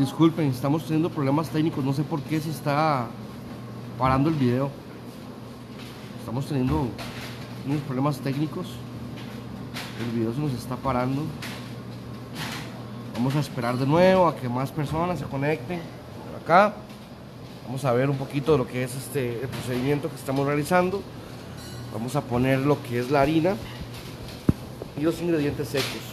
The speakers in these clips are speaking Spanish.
Disculpen, estamos teniendo problemas técnicos, no sé por qué se está parando el video. Estamos teniendo unos problemas técnicos. El video se nos está parando. Vamos a esperar de nuevo a que más personas se conecten por acá. Vamos a ver un poquito de lo que es el procedimiento que estamos realizando. Vamos a poner lo que es la harina y los ingredientes secos.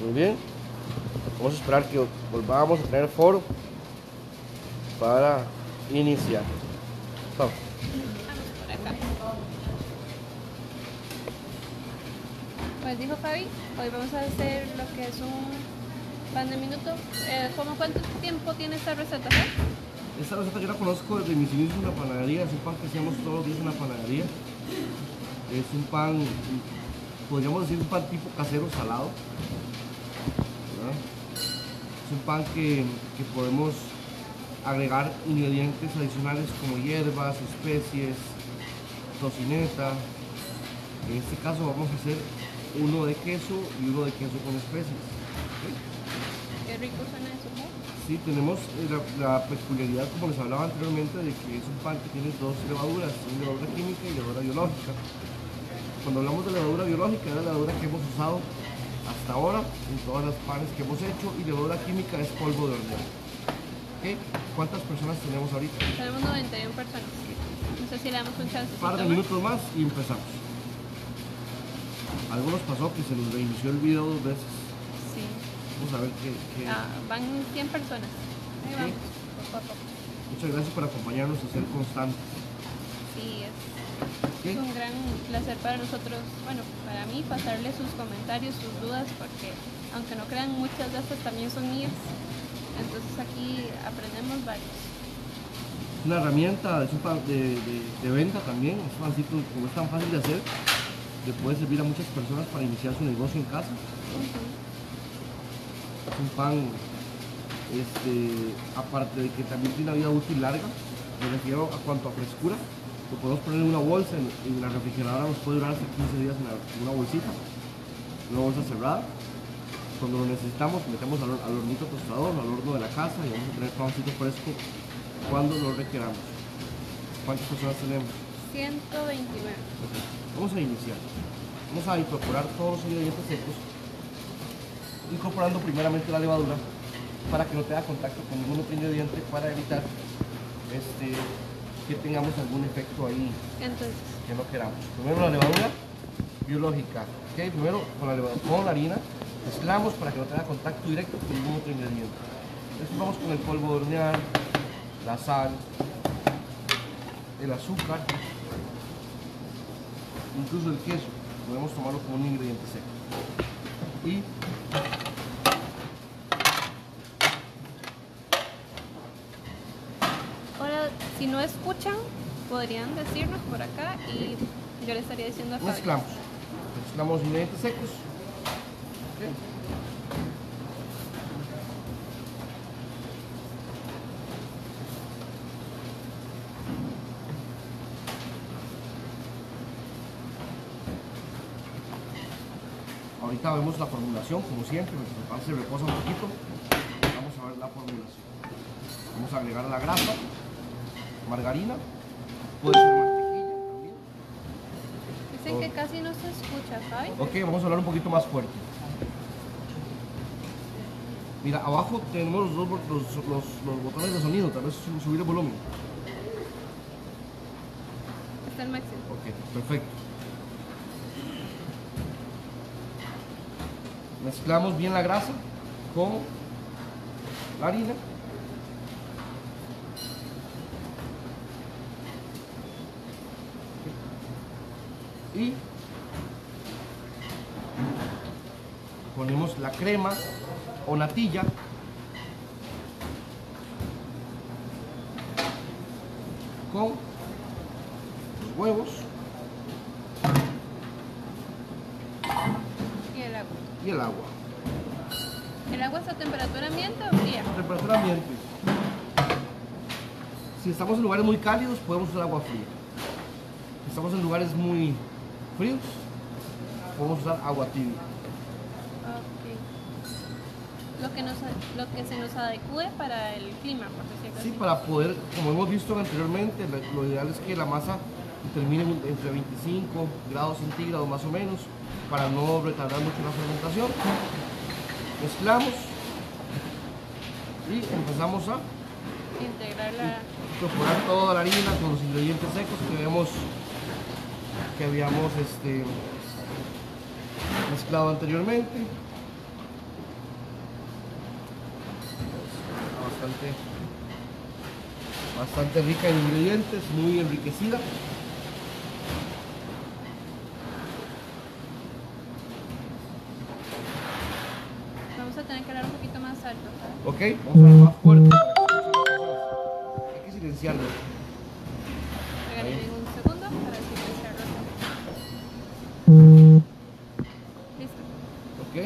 Muy bien, vamos a esperar que volvamos a tener foro para iniciar. Vamos. Pues dijo Fabi, hoy vamos a hacer lo que es un pan de minuto. ¿Cómo cuánto tiempo tiene esta receta? Esta receta yo la conozco desde mis inicios en la panadería. Es un pan que hacíamos todos los días en la panadería. Es un pan, podríamos decir, un pan tipo casero salado. Es un pan que podemos agregar ingredientes adicionales como hierbas, especies, tocineta. En este caso vamos a hacer uno de queso y uno de queso con especies. ¿Okay? Qué rico suena eso, ¿no? Sí, tenemos la peculiaridad, como les hablaba anteriormente, de que es un pan que tiene dos levaduras, una levadura química y levadura biológica. Cuando hablamos de levadura biológica, es la levadura que hemos usado hasta ahora en todas las panes que hemos hecho, y levadura química es polvo de hornear. ¿Okay? ¿Cuántas personas tenemos ahorita? Tenemos 91 personas. No sé si le damos un chance. Un par de minutos más y empezamos. Algo nos pasó que se nos reinició el video dos veces. Sí. Vamos a ver qué... Ah, van 100 personas. Ahí vamos, poco a poco. Muchas gracias por acompañarnos y ser constantes. Sí, es un gran placer para nosotros, bueno, para mí, pasarles sus comentarios, sus dudas, porque aunque no crean, muchas de estas también son mías, entonces aquí aprendemos varios. Es una herramienta de venta también, es pancito, como es tan fácil de hacer, le puede servir a muchas personas para iniciar su negocio en casa. Uh-huh. Es un pan, aparte de que también tiene una vida útil larga, me refiero a cuanto a frescura. Lo podemos poner en una bolsa, en la refrigeradora nos puede durar hasta 15 días en una bolsita, una bolsa cerrada. Cuando lo necesitamos, metemos al hornito tostador, al horno de la casa, y vamos a tener pancito fresco cuando lo requeramos. ¿Cuántas personas tenemos? 129. Okay. Vamos a iniciar. Vamos a incorporar todos los ingredientes secos, incorporando primeramente la levadura para que no tenga contacto con ningún otro ingrediente, para evitar que tengamos algún efecto ahí. Entonces, que no queramos. Primero la levadura biológica. ¿Okay? Primero con la harina mezclamos para que no tenga contacto directo con ningún otro ingrediente. Después vamos con el polvo de hornear, la sal, el azúcar, incluso el queso. Podemos tomarlo como un ingrediente seco. Y si no escuchan, podrían decirnos por acá y yo les estaría diciendo a Fabi. Mezclamos ingredientes secos. Okay. Ahorita vemos la formulación, como siempre, el pan se reposa un poquito. Vamos a ver la formulación. Vamos a agregar la grasa. Margarina, puede ser mantequilla también. Dicen que casi no se escucha, ¿sabes? Ok, vamos a hablar un poquito más fuerte. Mira, abajo tenemos los botones de sonido, tal vez subir el volumen. Está el máximo. Ok, perfecto. Mezclamos bien la grasa con la harina. Y ponemos la crema o natilla, con los huevos y el agua. ¿El agua es a temperatura ambiente o fría? A temperatura ambiente. Si estamos en lugares muy cálidos, podemos usar agua fría. Si estamos en lugares muy fríos, podemos usar agua tibia. Okay. Lo que se nos adecue para el clima, por decirlo así. Sí, para poder, como hemos visto anteriormente, lo ideal es que la masa termine entre 25 grados centígrados más o menos, para no retardar mucho la fermentación. Mezclamos y empezamos a incorporar toda la harina con los ingredientes secos que habíamos mezclado anteriormente. Bastante rica en ingredientes, muy enriquecida. Vamos a tener que hablar un poquito más alto, ¿sabes? Ok, vamos a hablar más fuerte. Hay que silenciarlo. Regálame un segundo para silenciarlo. Listo. Ok.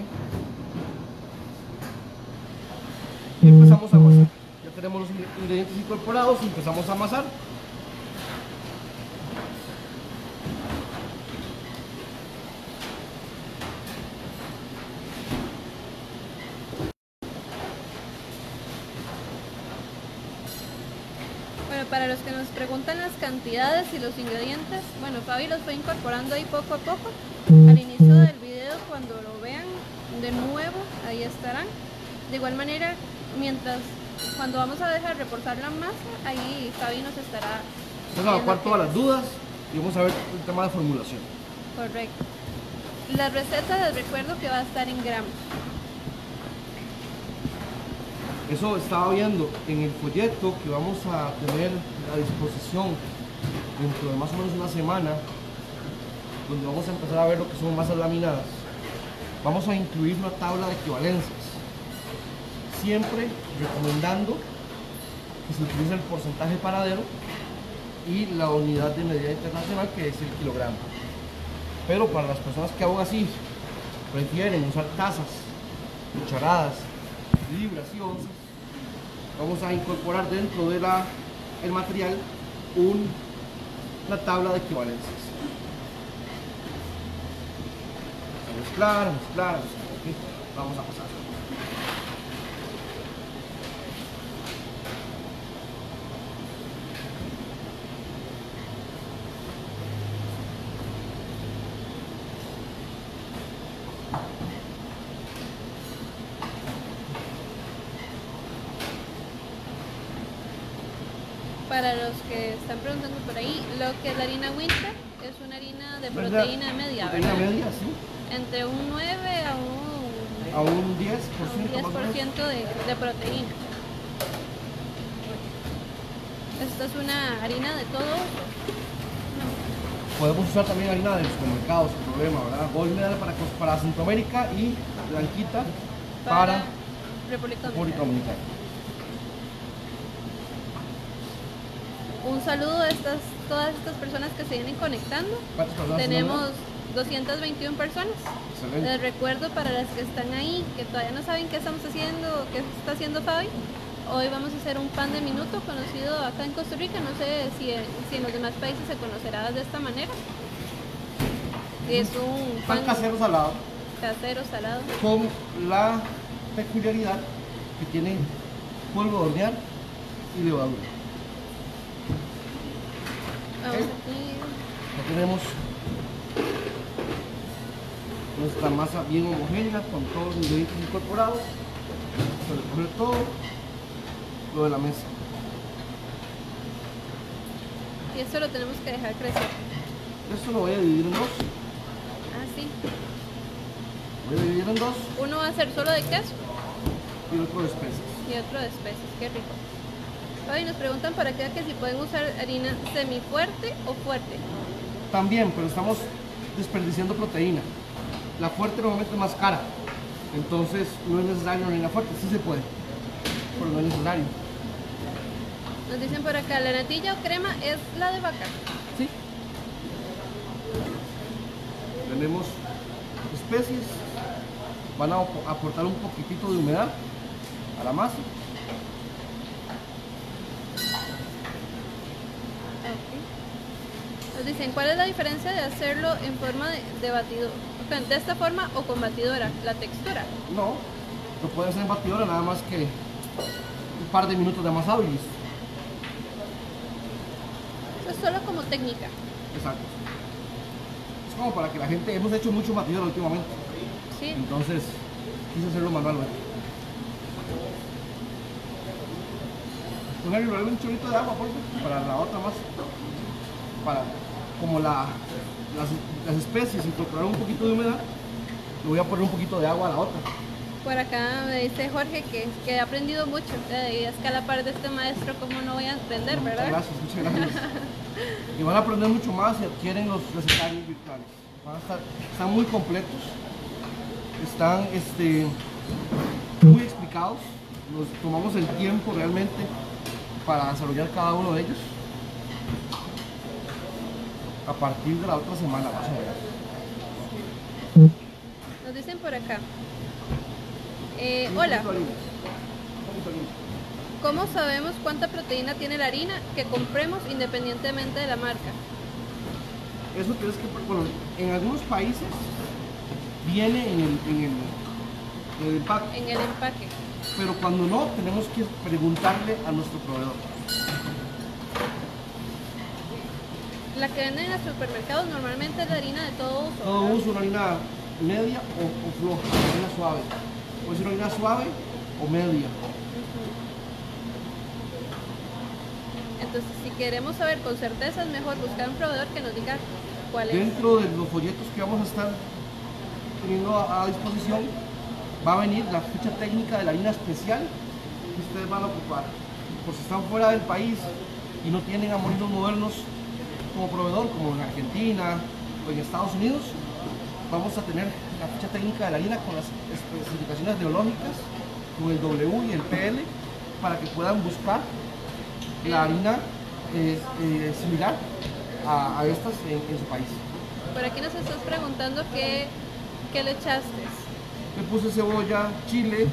Y empezamos a amasar. Ya tenemos los ingredientes incorporados y empezamos a amasar. Para los que nos preguntan las cantidades y los ingredientes, bueno, Fabi los fue incorporando ahí poco a poco. Al inicio del video, cuando lo vean de nuevo, ahí estarán. De igual manera, cuando vamos a dejar reposar la masa, ahí Fabi nos estará... Vamos a evacuar todas las dudas y vamos a ver el tema de formulación. Correcto. La receta, les recuerdo que va a estar en gramos. Eso estaba viendo en el folleto que vamos a tener a disposición dentro de más o menos una semana, donde vamos a empezar a ver lo que son masas laminadas. Vamos a incluir una tabla de equivalencias, siempre recomendando que se utilice el porcentaje paradero y la unidad de medida internacional, que es el kilogramo. Pero para las personas que aún así prefieren usar tazas, cucharadas, libras y onzas, vamos a incorporar dentro de el material una tabla de equivalencias. Mezclar, okay. Vamos a pasar. Para los que están preguntando por ahí, lo que es la harina Winter es una harina de proteína media, ¿verdad? Proteína media, sí. Entre un 9 a un 10%, de proteína. Esta es una harina de todo. No. Podemos usar también harina de los supermercados, sin problema, ¿verdad? Gold Medal para Centroamérica y Blanquita para República Dominicana. Un saludo a todas estas personas que se vienen conectando. Tenemos 221 personas. Excelente. Les recuerdo, para las que están ahí, que todavía no saben qué estamos haciendo, qué está haciendo Fabi, hoy vamos a hacer un pan de minuto conocido acá en Costa Rica. No sé si en los demás países se conocerá de esta manera. Es un pan casero salado. Casero salado. Con la peculiaridad que tiene polvo de hornear y levadura. Okay. Ya tenemos nuestra masa bien homogénea con todos los ingredientes incorporados. Se recoge todo lo de la mesa. Y esto lo tenemos que dejar crecer. Esto lo voy a dividir en dos. Ah, sí. Voy a dividir en dos. Uno va a ser solo de queso. Y otro de especias. Qué rico. Hoy nos preguntan para acá que si pueden usar harina semifuerte o fuerte. También, pero estamos desperdiciando proteína. La fuerte normalmente es más cara, entonces no es necesario harina fuerte. Sí se puede, pero no es necesario. Nos dicen por acá, la natilla o crema es la de vaca. Sí. Tenemos especies, van a aportar un poquitito de humedad a la masa. Nos dicen, ¿cuál es la diferencia de hacerlo en forma de batidor? De esta forma o con batidora, la textura. No, lo puedes hacer en batidora, nada más que un par de minutos de más hábiles. Eso es solo como técnica. Exacto. Es como para que la gente, hemos hecho mucho batidora últimamente. Sí. Entonces, quise hacerlo manualmente. Ponerle un chorrito de agua, por favor, para la otra más. Para, como las especies incorporar un poquito de humedad, le voy a poner un poquito de agua a la otra. Por acá me dice Jorge que he aprendido mucho, y es que a la par de este maestro, ¿cómo no voy a aprender, verdad? Muchas gracias. Y van a aprender mucho más si adquieren los recetarios virtuales. Van a estar, están muy completos, están muy explicados, nos tomamos el tiempo realmente para desarrollar cada uno de ellos. A partir de la otra semana más o menos. Nos dicen por acá, hola, ¿cómo sabemos cuánta proteína tiene la harina que compremos independientemente de la marca? Eso tienes que, bueno, en algunos países viene en el empaque. En el empaque. Pero cuando no, tenemos que preguntarle a nuestro proveedor. La que venden en los supermercados normalmente es la harina de todo uso. Todo uso, una harina media o floja, una harina suave. Puede ser una harina suave o media. Entonces, si queremos saber con certeza, es mejor buscar un proveedor que nos diga cuál es. Dentro de los folletos que vamos a estar teniendo a disposición, va a venir la ficha técnica de la harina especial que ustedes van a ocupar. Por si están fuera del país y no tienen a Molinos Modernos como proveedor, como en Argentina o en Estados Unidos, vamos a tener la ficha técnica de la harina con las especificaciones biológicas, con el W y el PL, para que puedan buscar la harina similar a estas en su país. Por aquí nos estás preguntando qué le echaste. Le puse cebolla, chile,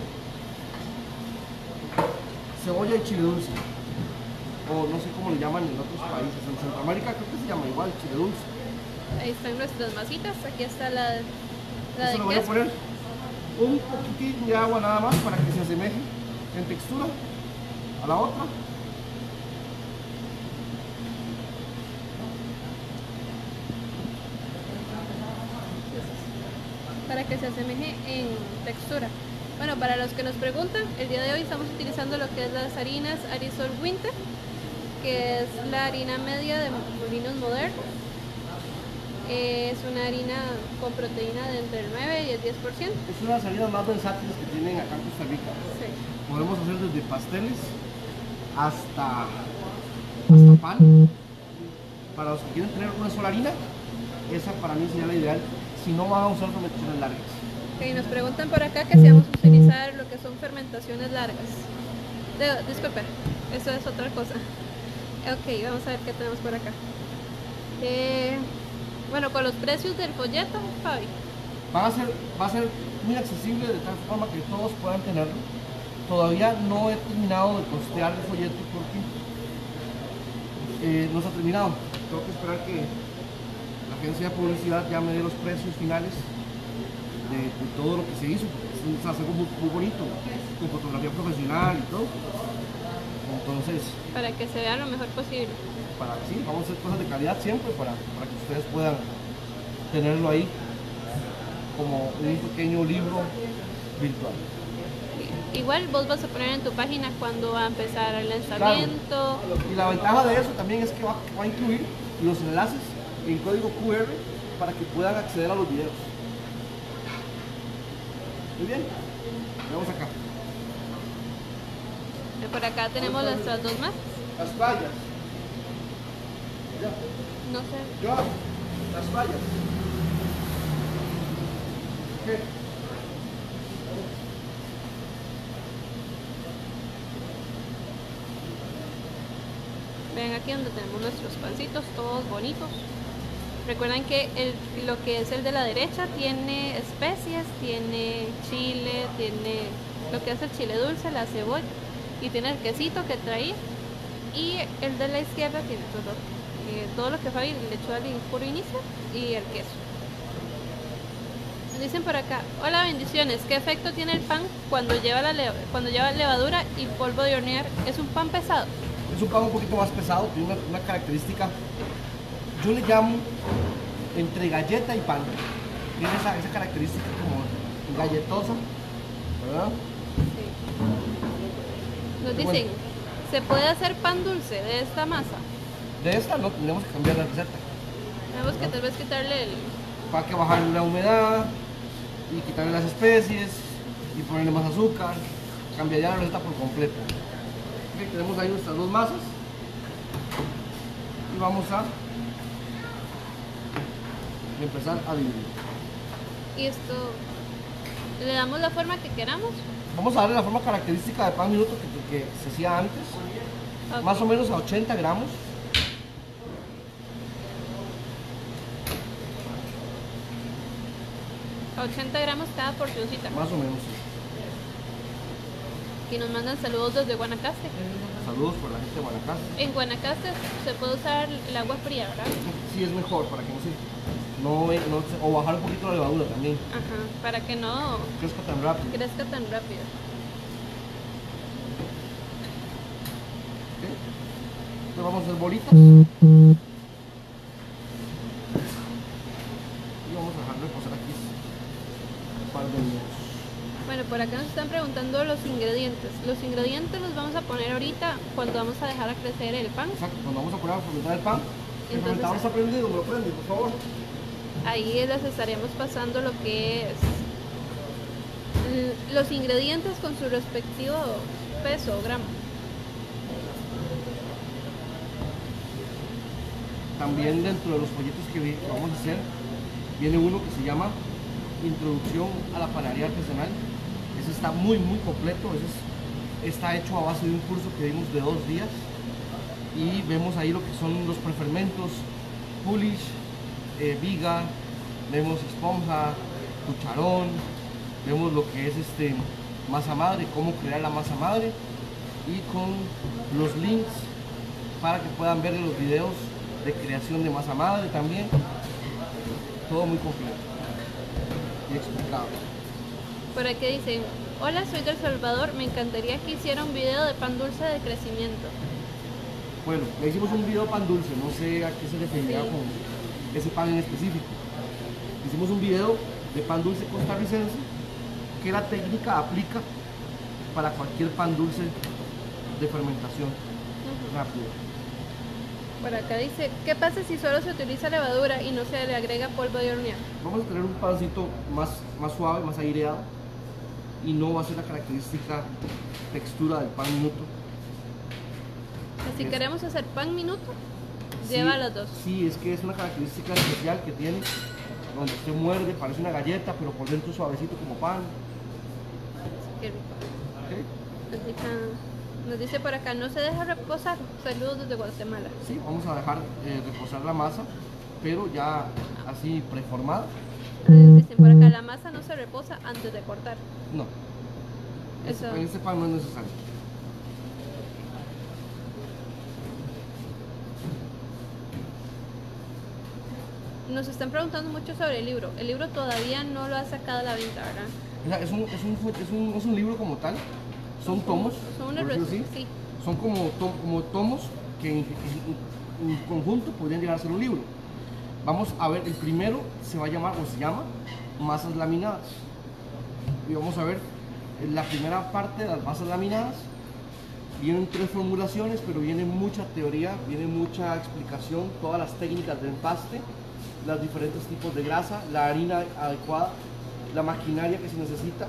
cebolla y chile dulce. O no sé cómo le llaman en otros países, en Centroamérica creo que se llama igual, chile dulce. Ahí están nuestras masitas, aquí está la de queso. Voy a poner un poquitín de agua nada más para que se asemeje en textura a la otra. Para que se asemeje en textura. Bueno, para los que nos preguntan, el día de hoy estamos utilizando lo que es las harinas Arisol Winter, que es la harina media de Molinos Modernos. Es una harina con proteína de entre el 9 y el 10%. Es una de las harinas más versátiles que tienen acá en Costa Rica. Sí. Podemos hacer desde pasteles hasta pan. Para los que quieren tener una sola harina, esa para mí sería la ideal, si no van a usar fermentaciones largas. Okay, nos preguntan por acá que si vamos a utilizar lo que son fermentaciones largas. Disculpen, eso es otra cosa. Ok, vamos a ver qué tenemos por acá. Bueno, con los precios del folleto, Fabi. Va a ser muy accesible, de tal forma que todos puedan tenerlo. Todavía no he terminado de costear el folleto porque no se ha terminado. Tengo que esperar que la agencia de publicidad ya me dé los precios finales de todo lo que se hizo. Es algo muy, muy bonito, con fotografía profesional y todo. Entonces, para que se vea lo mejor posible. Para que sí, vamos a hacer cosas de calidad siempre para que ustedes puedan tenerlo ahí como un pequeño libro virtual. Igual vos vas a poner en tu página cuando va a empezar el lanzamiento. Claro. Y la ventaja de eso también es que va a incluir los enlaces en código QR para que puedan acceder a los videos. Muy bien, veamos acá. Por acá tenemos nuestras dos más. Las fallas. No sé. Yo, las fallas. ¿Qué? Vean aquí donde tenemos nuestros pancitos, todos bonitos. Recuerden que lo que es el de la derecha tiene especias, tiene chile, tiene lo que es el chile dulce, la cebolla. Y tiene el quesito que traí, y el de la izquierda tiene todo todo lo que va a ir, lechuga de puro inicio y el queso. Dicen por acá, hola bendiciones, ¿qué efecto tiene el pan cuando lleva levadura y polvo de hornear? ¿Es un pan pesado? Es un pan un poquito más pesado, tiene una característica, yo le llamo entre galleta y pan, tiene esa característica como galletosa, ¿verdad? Sí. Nos dicen, bueno, ¿se puede hacer pan dulce de esta masa? De esta no, tenemos que cambiar la receta. Tenemos que tal vez quitarle el... Para que bajarle la humedad y quitarle las especies y ponerle más azúcar, cambiaría la receta por completo. Okay, tenemos ahí nuestras dos masas y vamos a empezar a dividir. Y esto le damos la forma que queramos. Vamos a darle la forma característica de pan minuto que se hacía antes, okay, más o menos a 80 gramos. A 80 gramos cada porcioncita. Más o menos. Y nos mandan saludos desde Guanacaste. Saludos por la gente de Guanacaste. En Guanacaste se puede usar el agua fría, ¿verdad? Sí, es mejor para que no se... O bajar un poquito la levadura también. Ajá, para que no... crezca tan rápido. Crezca tan rápido. Okay. Entonces vamos a hacer bolitas. Bueno, por acá nos están preguntando los ingredientes. Los ingredientes los vamos a poner ahorita cuando vamos a dejar a crecer el pan. Exacto, cuando vamos a poner a fermentar el pan. Entonces, vamos a prender, me lo prende, por favor. Ahí les estaremos pasando lo que es los ingredientes con su respectivo peso o gramo. También dentro de los folletos que vamos a hacer, viene uno que se llama Introducción a la panadería artesanal. Ese está muy completo. Ese está hecho a base de un curso que dimos de 2 días y vemos ahí lo que son los prefermentos, pulish, viga, vemos esponja, cucharón, vemos lo que es masa madre, cómo crear la masa madre, y con los links para que puedan ver los videos de creación de masa madre también. Todo muy completo y explicado. Por aquí dicen, hola, soy del Salvador, me encantaría que hiciera un video de pan dulce de crecimiento. Bueno, le hicimos un video de pan dulce, no sé a qué se referirá, sí, con ese pan en específico. Hicimos un video de pan dulce costarricense, que la técnica aplica para cualquier pan dulce de fermentación rápida. Por acá dice, ¿qué pasa si solo se utiliza levadura y no se le agrega polvo de hornear? Vamos a tener un pancito más suave, más aireado, y no va a ser la característica textura del pan minuto. Si queremos hacer pan minuto, sí, lleva las dos. Sí, es que es una característica especial que tiene, donde usted muerde, parece una galleta, pero por dentro suavecito como pan. Qué rico. Okay. Nos dice por acá, no se deja reposar. Saludos desde Guatemala. Sí, vamos a dejar reposar la masa, pero ya así preformada. Dicen por acá, la masa no se reposa antes de cortar. No. Eso. Este pan no es necesario. Nos están preguntando mucho sobre el libro. El libro todavía no lo ha sacado a la venta, ¿verdad? Es un libro como tal. Son tomos, son como tomos que en conjunto podrían llegar a ser un libro. Vamos a ver, el primero se va a llamar, o se llama, masas laminadas. Y vamos a ver, en la primera parte de las masas laminadas vienen 3 formulaciones, pero viene mucha teoría, viene mucha explicación, todas las técnicas de empaste, los diferentes tipos de grasa, la harina adecuada, la maquinaria que se necesita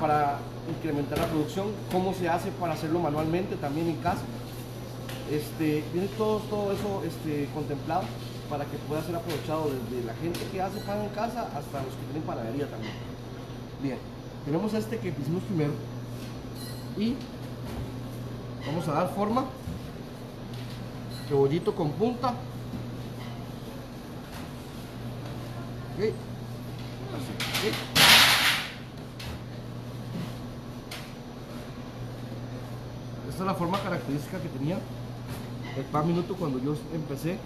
para incrementar la producción, cómo se hace para hacerlo manualmente también en casa. Viene todo eso contemplado para que pueda ser aprovechado desde la gente que hace pan en casa hasta los que tienen panadería también. Bien, tenemos que hicimos primero y vamos a dar forma, cebollito con punta. Okay. Así, okay. Esta es la forma característica que tenía el pan minuto cuando yo empecé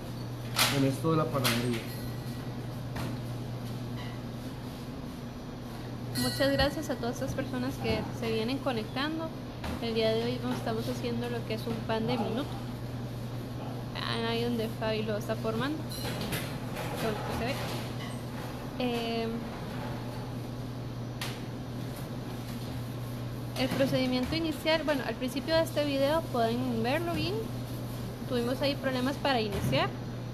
en esto de la panadería. Muchas gracias a todas estas personas que se vienen conectando. El día de hoy nos estamos haciendo lo que es un pan de minuto. Ahí donde Fabi lo está formando, todo lo que se ve. El procedimiento inicial, bueno, al principio de este video pueden verlo bien. Tuvimos ahí problemas para iniciar,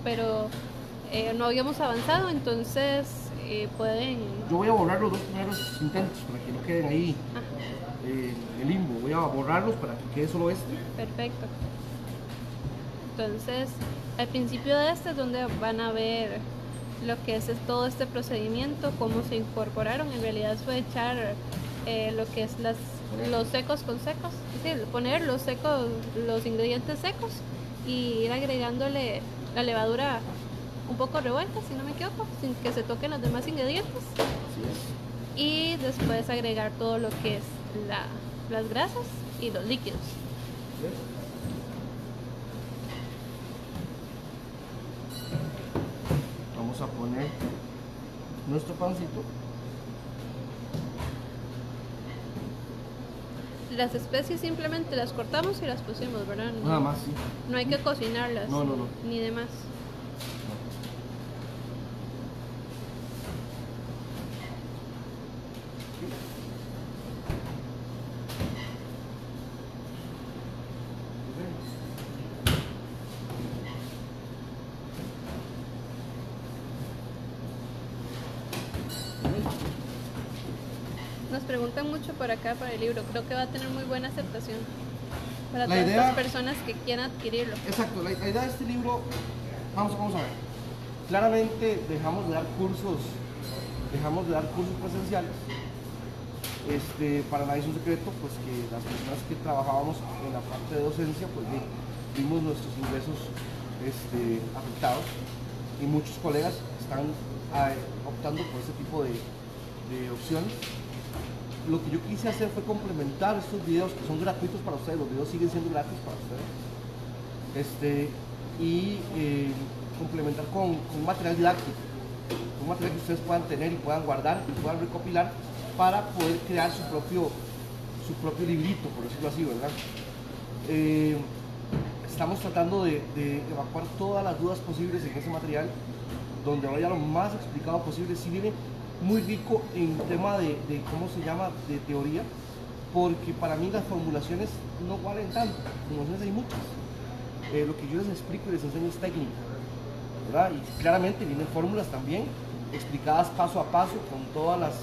pero no habíamos avanzado, entonces pueden... Yo voy a borrar los dos primeros intentos para que no queden ahí el limbo. Voy a borrarlos para que quede solo este. Perfecto. Entonces, al principio de este es donde van a ver lo que es todo este procedimiento, cómo se incorporaron. En realidad fue echar lo que es los secos con secos, es decir, poner los secos, los ingredientes secos y ir agregándole la levadura un poco revuelta, si no me equivoco, sin que se toquen los demás ingredientes. Y después agregar todo lo que es las grasas y los líquidos. Vamos a poner nuestro pancito. Las especies simplemente las cortamos y las pusimos, ¿verdad? Nada más, sí. No hay que cocinarlas. No, no, no. Ni demás. Preguntan mucho por acá para el libro, creo que va a tener muy buena aceptación para todas las personas que quieran adquirirlo. Exacto, la idea de este libro, vamos a ver, claramente dejamos de dar cursos presenciales. Para nadie es un secreto, pues que las personas que trabajábamos en la parte de docencia, pues vimos nuestros ingresos afectados, y muchos colegas están optando por ese tipo de opciones. Lo que yo quise hacer fue complementar estos videos que son gratuitos para ustedes, los videos siguen siendo gratis para ustedes, y complementar con material didáctico, un material que ustedes puedan tener y puedan guardar y puedan recopilar para poder crear su propio librito, por decirlo así, ¿verdad? Estamos tratando de evacuar todas las dudas posibles en ese material, donde vaya lo más explicado posible. Si viene muy rico en tema de ¿cómo se llama?, de teoría, porque para mí las formulaciones no valen tanto, formulaciones hay muchas. Lo que yo les explico y les enseño es técnica, ¿verdad? Y claramente vienen fórmulas también, explicadas paso a paso, con todas las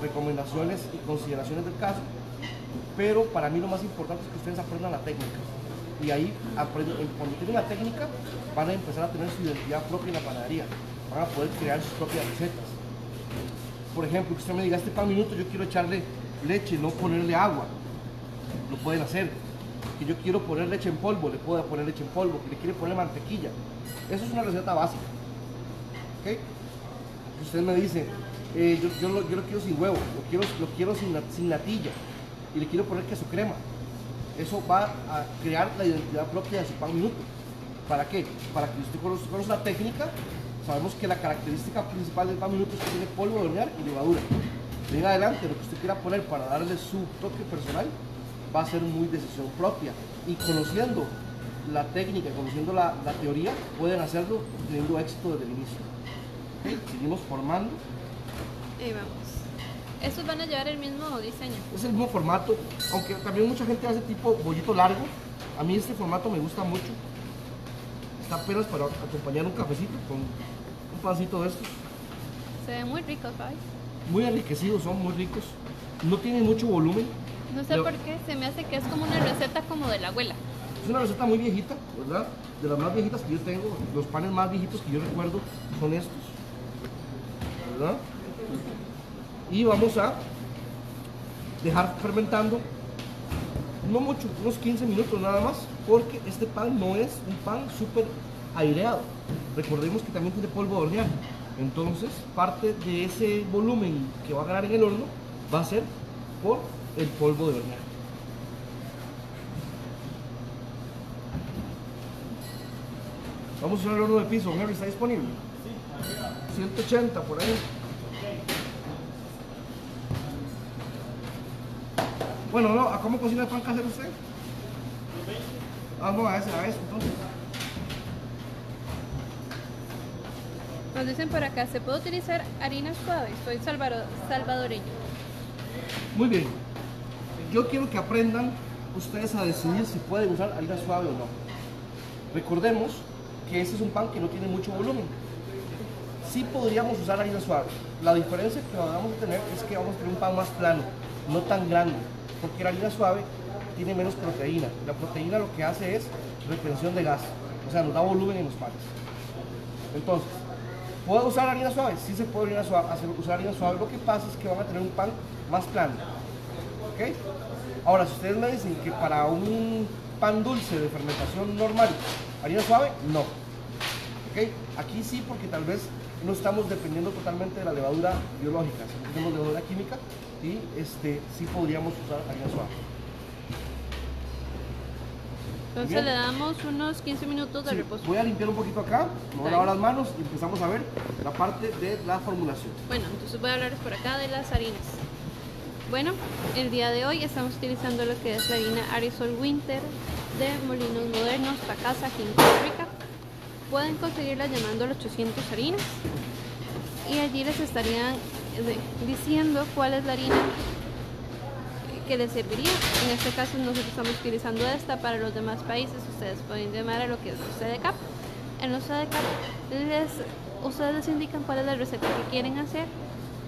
recomendaciones y consideraciones del caso, pero para mí lo más importante es que ustedes aprendan la técnica, y ahí aprenden, cuando tienen la técnica van a empezar a tener su identidad propia en la panadería, van a poder crear sus propias recetas. Por ejemplo, que usted me diga, este pan minuto yo quiero echarle leche, no ponerle agua, lo pueden hacer. Que yo quiero poner leche en polvo, le puedo poner leche en polvo. Que le quiere poner mantequilla, eso es una receta básica, ¿okay? Usted me dice, yo lo quiero sin huevo, lo quiero sin natilla, y le quiero poner queso crema. Eso va a crear la identidad propia de su pan minuto. ¿Para qué? Para que usted conozca la técnica. Sabemos que la característica principal del pan minuto es que tiene polvo de hornear y levadura. De ahí adelante, lo que usted quiera poner para darle su toque personal va a ser muy decisión propia. Y conociendo la técnica, conociendo la teoría, pueden hacerlo teniendo éxito desde el inicio. ¿Okay? Seguimos formando. Ahí vamos. Estos van a llevar el mismo diseño. Es el mismo formato, aunque también mucha gente hace tipo bollito largo. A mí este formato me gusta mucho. Está apenas para acompañar un cafecito con un pancito de estos. Se ven muy ricos, ¿sabes? Muy enriquecidos, son muy ricos. No tienen mucho volumen. No sé por qué, se me hace que es como una receta como de la abuela. Es una receta muy viejita, ¿verdad? De las más viejitas que yo tengo, los panes más viejitos que yo recuerdo son estos, ¿verdad? Y vamos a dejar fermentando, no mucho, unos 15 minutos nada más, porque este pan no es un pan súper aireado. Recordemos que también tiene polvo de hornear, entonces parte de ese volumen que va a ganar en el horno va a ser por el polvo de hornear. Vamos a usar el horno de piso, Henry, ¿está disponible? Sí. 180 por ahí. Bueno, no, ¿a cómo cocina el pan casero usted? 20. Ah, no, a ese, entonces. Nos dicen por acá, ¿se puede utilizar harina suave? Soy salvadoreño. Muy bien. Yo quiero que aprendan ustedes a decidir si pueden usar harina suave o no. Recordemos que este es un pan que no tiene mucho volumen. Sí podríamos usar harina suave. La diferencia que vamos a tener es que vamos a tener un pan más plano, no tan grande, porque la harina suave tiene menos proteína. La proteína lo que hace es retención de gas, o sea, nos da volumen en los panes. Entonces, ¿puedo usar harina suave? Sí se puede usar harina suave, lo que pasa es que van a tener un pan más plano. ¿Okay? Ahora, si ustedes me dicen que para un pan dulce de fermentación normal, harina suave, no. ¿Okay? Aquí sí, porque tal vez no estamos dependiendo totalmente de la levadura biológica, sino que tenemos levadura química y sí podríamos usar harina suave. Entonces bien, le damos unos 15 minutos de reposo. Voy a limpiar un poquito acá, me voy a lavar las manos y empezamos a ver la parte de la formulación. Bueno, entonces voy a hablarles por acá de las harinas. Bueno, el día de hoy estamos utilizando lo que es la harina Arisol Winter de Molinos Modernos Fhacasa, aquí en Costa Rica. Pueden conseguirla llamando a los 800 harinas y allí les estarían diciendo cuál es la harina que les serviría. En este caso nosotros estamos utilizando esta. Para los demás países ustedes pueden llamar a lo que es el CEDECAP. En los CEDECAP ustedes les indican cuál es la receta que quieren hacer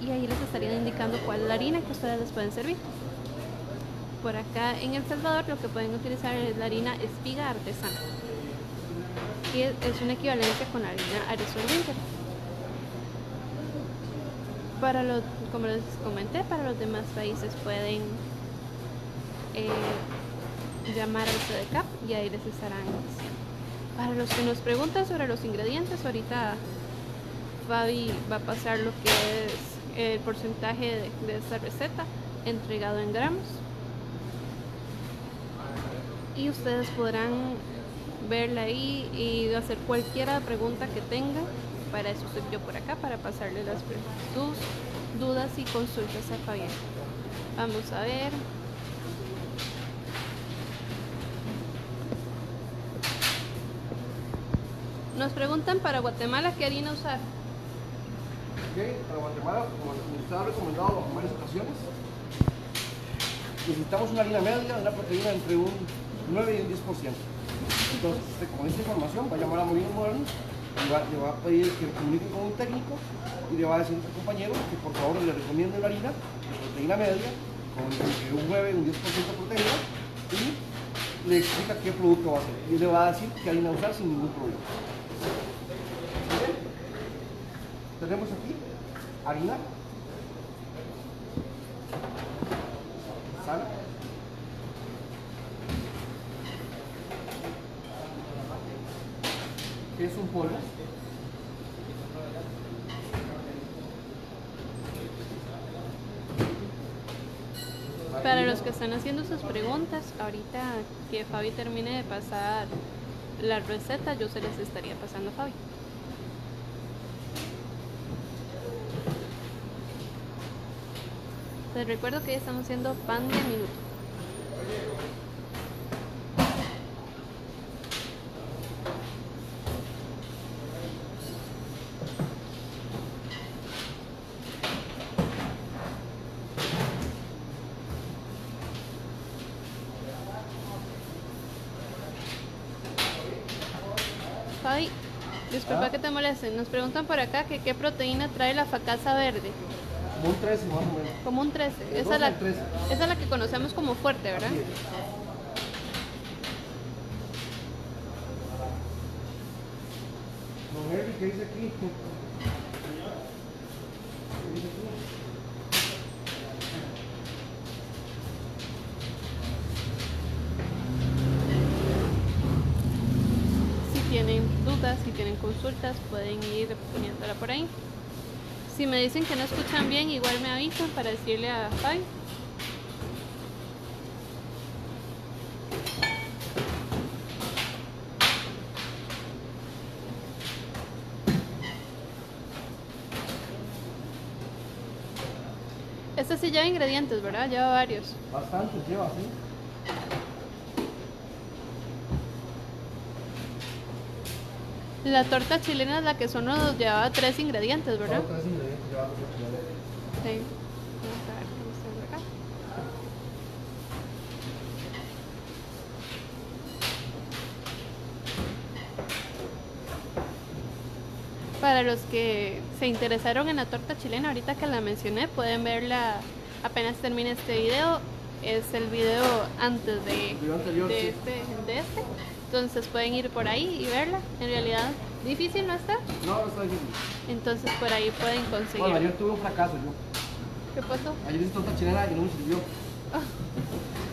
y ahí les estarían indicando cuál es la harina que ustedes les pueden servir. Por acá en El Salvador lo que pueden utilizar es la harina Espiga Artesanal, que es una equivalencia con la harina Arisol Winter. Para los, como les comenté, para los demás países pueden llamar al CEDECAP y ahí les estarán diciendo. Para los que nos preguntan sobre los ingredientes, ahorita Fabi va a pasar lo que es el porcentaje de esta receta entregado en gramos y ustedes podrán verla ahí y hacer cualquier pregunta que tengan. Para eso estoy yo por acá, para pasarle las preguntas, dudas y consultas a Fabián. Vamos a ver. Nos preguntan para Guatemala qué harina usar. Ok, para Guatemala, como está recomendado en varias ocasiones, necesitamos una harina media, una proteína entre un 9 y un 10%. Entonces, con esta información va a llamar a Molinos Modernos, le va a pedir que comunique con un técnico y le va a decir a su compañero que por favor le recomiende la harina de proteína media con un 9, un 10% de proteína y le explica qué producto va a hacer y le va a decir qué harina usar sin ningún problema. Tenemos aquí harina, sal, que es un polvo, para los que están haciendo sus preguntas. Ahorita que Fabi termine de pasar la receta, yo se les estaría pasando a Fabi. Les recuerdo que estamos haciendo pan de minuto. Fabi, disculpa que te molesten. Nos preguntan por acá que qué proteína trae la Fhacasa verde. Como un 13 más o menos. Como un 13. Esa es la que conocemos como fuerte, ¿verdad? Sí. Don Henry, ¿qué dice aquí? ¿Qué dice aquí? Si tienen dudas, si tienen consultas, pueden ir poniéndola por ahí. Si me dicen que no escuchan bien, igual me avisan para decirle a Fabi. Este sí lleva ingredientes, ¿verdad? Lleva varios. Bastantes lleva, sí. La torta chilena es la que solo nos llevaba 3 ingredientes, ¿verdad? Solo 3 ingredientes llevaba. Sí. Vamos a ver cómo se ve acá. Para los que se interesaron en la torta chilena, ahorita que la mencioné, pueden verla apenas termine este video. Es el video antes de este. Entonces pueden ir por ahí y verla. En realidad, ¿difícil no está? No, no está difícil. Entonces por ahí pueden conseguir. Bueno, ayer tuve un fracaso yo. ¿Qué pasó? Ayer hice torta chilena y no me sirvió. Oh.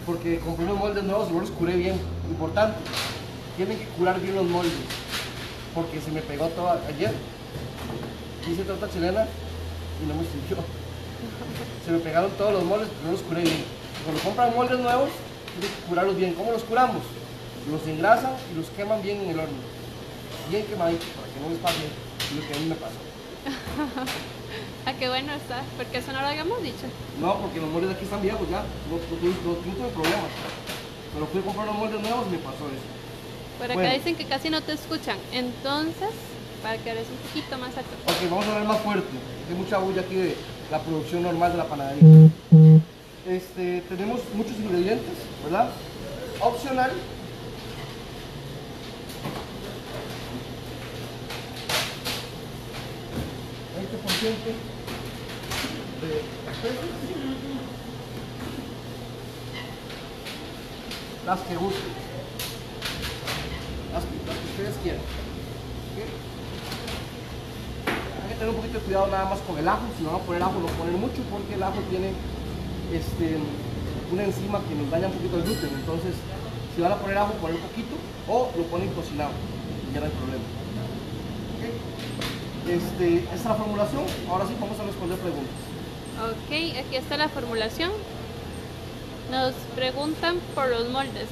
Porque compré unos moldes nuevos y no los curé bien. Importante, tienen que curar bien los moldes. Porque se me pegó todo ayer. Hice torta chilena y no me sirvió. Se me pegaron todos los moldes, pero no los curé bien. Cuando compran moldes nuevos, tienen que curarlos bien. ¿Cómo los curamos? Los engrasan y los queman bien en el horno. Bien quemaditos, para que no les pase lo que a mí me pasó. Ah, qué bueno está. Porque eso no lo habíamos dicho. No, porque los moldes de aquí están viejos ya. No tuve problemas. Pero fui a comprar los moldes nuevos y me pasó eso. Por acá bueno, dicen que casi no te escuchan. Entonces, para que hables un poquito más alto. Ok, vamos a hablar más fuerte. Hay mucha bulla aquí de la producción normal de la panadería. Tenemos muchos ingredientes, ¿verdad? Opcional. De las que gusten, las que ustedes quieran. ¿Okay? Hay que tener un poquito de cuidado nada más con el ajo. Si no van a poner ajo, no ponen mucho, porque el ajo tiene una enzima que nos daña un poquito el gluten. Entonces, si van a poner ajo, ponen un poquito o lo ponen cocinado y ya no hay problema. Esta es la formulación. Ahora sí vamos a responder preguntas. Ok, aquí está la formulación. Nos preguntan por los moldes.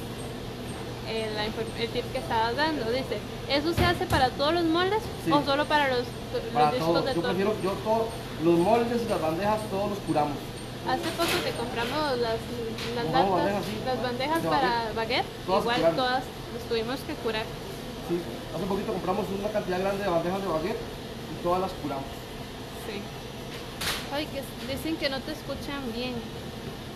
El tip que estabas dando dice, ¿eso se hace para todos los moldes? Sí. ¿O solo para los discos todos? De torta? Yo todos los moldes y las bandejas, todos los curamos. Hace poco te compramos las bandejas para baguette. Igual curamos. Todas las tuvimos que curar. Sí, hace poquito compramos una cantidad grande de bandejas de baguette. Todas las curamos. Sí. Ay, que dicen que no te escuchan bien.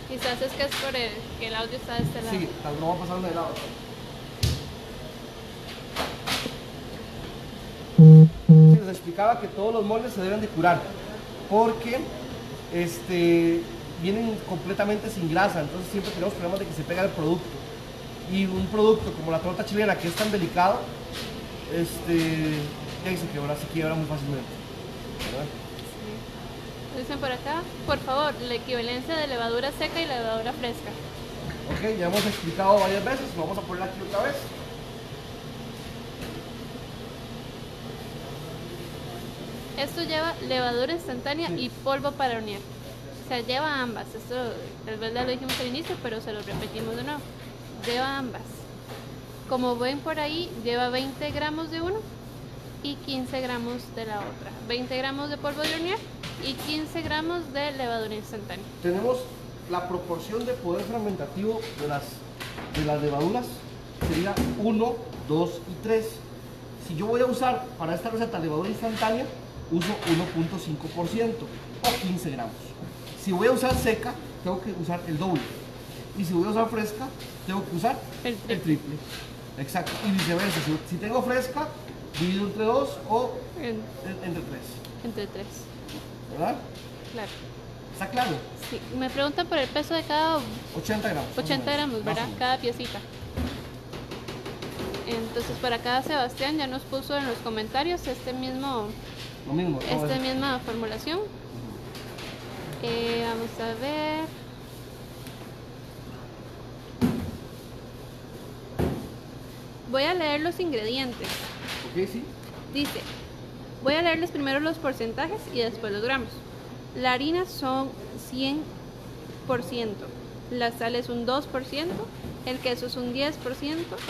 Quizás es que es por que el audio está de este lado. Sí, tal vez no va pasando de lado. Sí, les explicaba que todos los moldes se deben de curar porque vienen completamente sin grasa, entonces siempre tenemos problemas de que se pega el producto. Y un producto como la torta chilena, que es tan delicado, y se quiebra muy fácilmente, ¿verdad? Sí. Dicen por acá, por favor, la equivalencia de levadura seca y levadura fresca. Ok, ya hemos explicado varias veces, lo vamos a poner aquí otra vez. Esto lleva levadura instantánea, sí, y polvo para hornear. O sea, lleva ambas. Esto tal vez ya lo dijimos al inicio, pero se lo repetimos de nuevo. Lleva ambas. Como ven por ahí, lleva 20 gramos de uno y 15 gramos de la otra. 20 gramos de polvo de hornear y 15 gramos de levadura instantánea. Tenemos la proporción de poder fermentativo de las levaduras, sería 1, 2 y 3. Si yo voy a usar para esta receta levadura instantánea, uso 1.5% o 15 gramos. Si voy a usar seca, tengo que usar el doble. Y si voy a usar fresca, tengo que usar el triple. Exacto. Y viceversa, si tengo fresca, dividido entre 2 o entre 3. Entre 3. ¿Verdad? Claro. ¿Está claro? Sí. Me preguntan por el peso de cada... 80 gramos. 80 gramos, ¿verdad? Máximo. Cada piecita. Entonces, por acá Sebastián ya nos puso en los comentarios esta misma formulación. Vamos a ver... Voy a leer los ingredientes. Okay, sí. Dice, voy a leerles primero los porcentajes y después los gramos. La harina son 100%, la sal es un 2%, el queso es un 10%,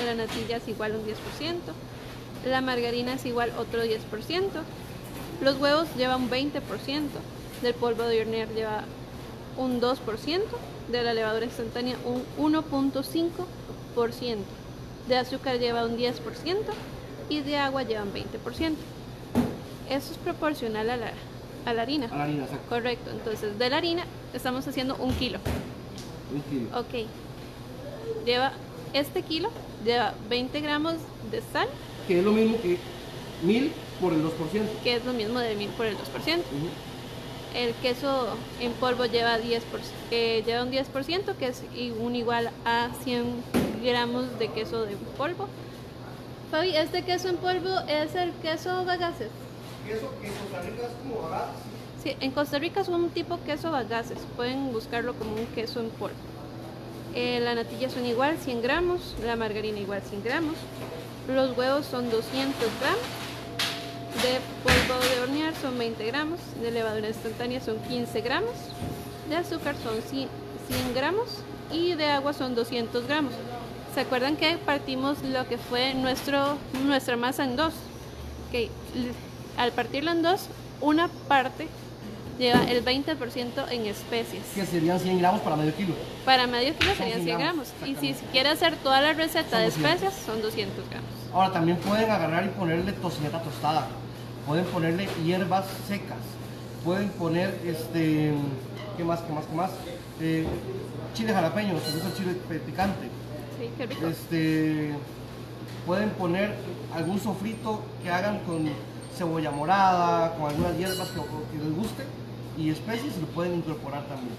la natilla es igual un 10%, la margarina es igual otro 10%, los huevos llevan 20%, del polvo de hornear lleva un 2%, de la levadura instantánea un 1.5%, de azúcar lleva un 10% y de agua lleva un 20%. Eso es proporcional a la harina. A la harina, exacto. Correcto, entonces de la harina estamos haciendo un kilo. Un kilo. Ok. Este kilo lleva 20 gramos de sal. Que es lo mismo que 1000 por el 2%. Que es lo mismo de 1000 por el 2%. Uh-huh. El queso en polvo lleva, lleva un 10%, que es igual a 100 gramos de queso de polvo. Fabi, ¿este queso en polvo es el queso bagaces? Queso que en Costa Rica es como bagaces. Sí, en Costa Rica es un tipo queso bagaces. Pueden buscarlo como un queso en polvo. La natilla son igual 100 gramos, la margarina igual 100 gramos, los huevos son 200 gramos, de polvo de hornear son 20 gramos, de levadura instantánea son 15 gramos, de azúcar son 100 gramos y de agua son 200 gramos. ¿Se acuerdan que partimos lo que fue nuestra masa en dos? Okay. Al partirlo en dos, una parte lleva el 20% en especias. Que serían 100 gramos para medio kilo. Para medio kilo serían 100 gramos. Y si quiere hacer toda la receta de especias, son 200 gramos. Ahora también pueden agarrar y ponerle tocineta tostada. Pueden ponerle hierbas secas. Pueden poner, ¿qué más? Chile jalapeño, se usa chile picante. Sí, qué rico. Pueden poner algún sofrito que hagan con cebolla morada, con algunas hierbas que les guste. Y especies lo pueden incorporar también.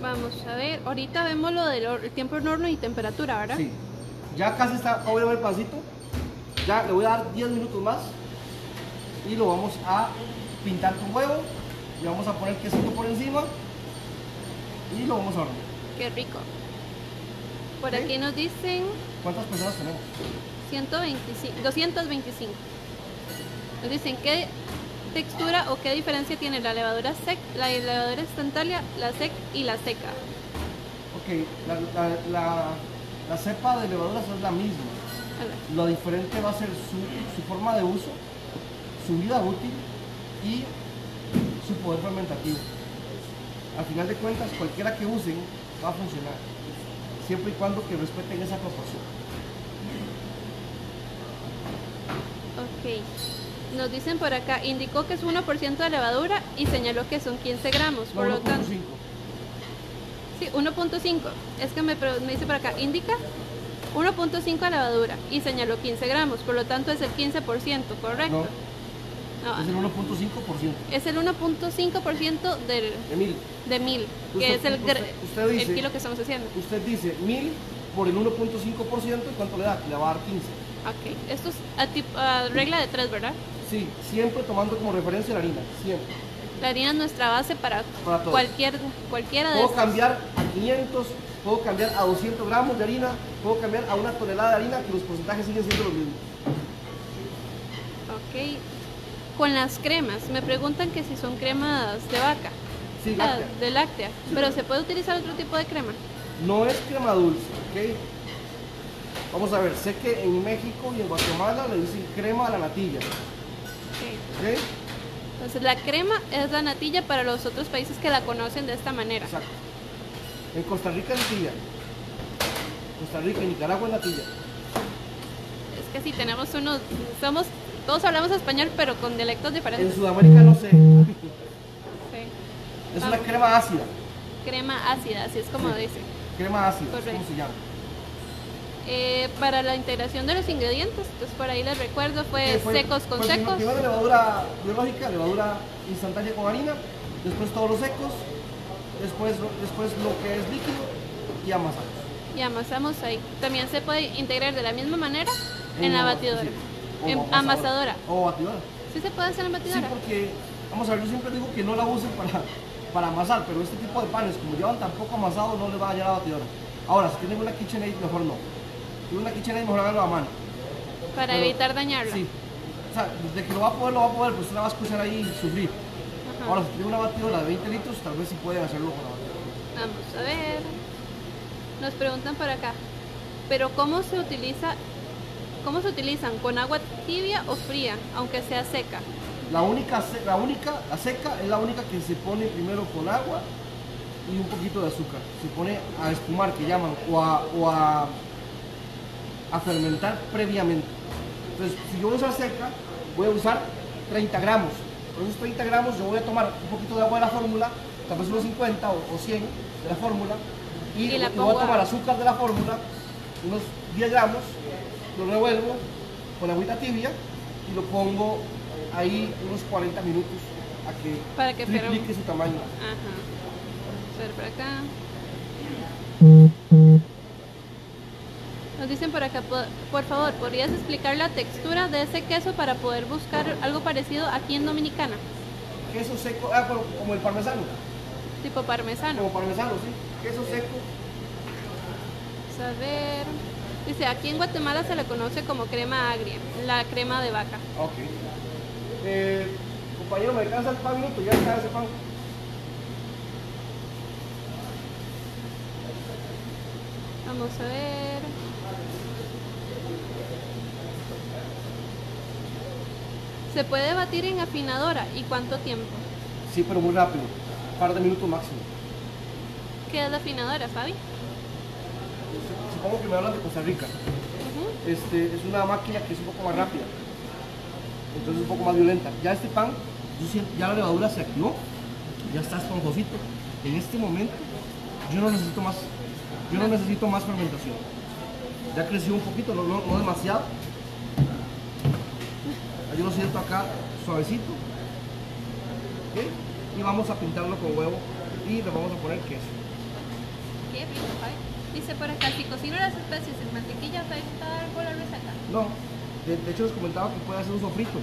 Vamos a ver, ahorita vemos lo del tiempo en horno y temperatura, ¿verdad? Sí, ya casi está, voy a ver el pancito. Ya le voy a dar 10 minutos más y lo vamos a pintar con huevo. Le vamos a poner quesito por encima y lo vamos a hornear. Qué rico. Por ¿sí? Aquí nos dicen... ¿Cuántas personas tenemos? 125, 225. Nos dicen qué textura o qué diferencia tiene la levadura seca, la levadura instantánea, la sec y la seca. Ok, la cepa de levaduras es la misma. Lo diferente va a ser su forma de uso, su vida útil y su poder fermentativo. Al final de cuentas, cualquiera que usen va a funcionar, siempre y cuando que respeten esa proporción. Ok. Nos dicen por acá, indicó que es 1% de levadura y señaló que son 15 gramos, por lo tanto... 1.5. Sí, 1.5. Es que me dice por acá, indica 1.5 de levadura y señaló 15 gramos, por lo tanto es el 15%, ¿correcto? No, es el 1.5%. Es el 1.5% de 1000, que es el kilo que estamos haciendo. Usted dice 1000 por el 1.5%, ¿y cuánto le da? Le va a dar 15. Ok, esto es a regla de 3, ¿verdad? Sí, siempre tomando como referencia la harina, siempre. La harina es nuestra base para cualquiera de estos. Puedo cambiar a 500, puedo cambiar a 200 gramos de harina, puedo cambiar a 1 tonelada de harina, que los porcentajes siguen siendo los mismos. Ok, con las cremas, me preguntan que si son cremas de vaca. Sí, láctea. De láctea, sí, pero ¿se puede utilizar otro tipo de crema? No es crema dulce, ok. Vamos a ver, sé que en México y en Guatemala le dicen crema a la natilla. Okay. ¿Sí? Entonces la crema es la natilla para los otros países que la conocen de esta manera. Exacto. En Costa Rica es natilla. Costa Rica y Nicaragua es natilla. Es que sí, tenemos unos... todos hablamos español, pero con dialectos diferentes. En Sudamérica no sé. Sí. Es una crema ácida. Crema ácida, así es como dicen. Crema ácida, es como se llama. Para la integración de los ingredientes, entonces por ahí les recuerdo, fue secos con secos. Primero levadura biológica, levadura instantánea con harina, después todos los secos, después lo que es líquido y amasamos. Y amasamos ahí. También se puede integrar de la misma manera en la batidora. Sí. En amasadora. O batidora. Sí se puede hacer en batidora. Sí, porque, vamos a ver, yo siempre digo que no la usen para amasar, pero este tipo de panes, como llevan tan poco amasado, no les va a dañar la batidora. Ahora, si tienen una KitchenAid, mejor no. Una KitchenAid mejor hacerlo a mano. Para evitar dañarlo. Sí. O sea, desde que lo va a poder, pues usted la va a escuchar ahí y sufrir. Ajá. Ahora, si tiene una batidora de 20 litros, tal vez sí pueden hacerlo con la batidora. Vamos a ver. Nos preguntan por acá, pero ¿cómo se utilizan? ¿Con agua tibia o fría, aunque sea seca? La seca es la única que se pone primero con agua y un poquito de azúcar. Se pone a espumar, que llaman, o a fermentar previamente. Entonces, si yo voy a usar seca, voy a usar 30 gramos. Por esos 30 gramos yo voy a tomar un poquito de agua de la fórmula, tal vez unos 50 o 100 de la fórmula, y voy a tomar azúcar de la fórmula, unos 10 gramos, lo revuelvo con agüita tibia y lo pongo ahí unos 40 minutos a que, triplique su tamaño. Ajá. A ver por acá. Nos dicen por acá, por favor, ¿podrías explicar la textura de ese queso para poder buscar algo parecido aquí en Dominicana? Queso seco, como el parmesano. Tipo parmesano. Como parmesano, sí. Queso seco. Vamos a ver. Dice, aquí en Guatemala se le conoce como crema agria, la crema de vaca. Ok. Compañero, ¿me alcanza el pan? ¿Ya está ese pan? Vamos a ver. ¿Se puede batir en afinadora? ¿Y cuánto tiempo? Sí, pero muy rápido. Un par de minutos máximo. ¿Qué es la afinadora, Fabi? Supongo que me hablan de Costa Rica. Es una máquina que es un poco más rápida. Entonces un poco más violenta. Ya este pan, ya la levadura se activó. Ya está esponjosito. En este momento yo no necesito más. Yo no necesito más fermentación. Ya creció un poquito, no demasiado. Yo lo siento acá suavecito, ¿okay? Y vamos a pintarlo con huevo y le vamos a poner queso. ¿Qué pinto, Fabi? Dice por acá, si cocino las especies en mantequilla, ¿va a dar por la receta? No, de hecho les comentaba que puede hacer un sofrito.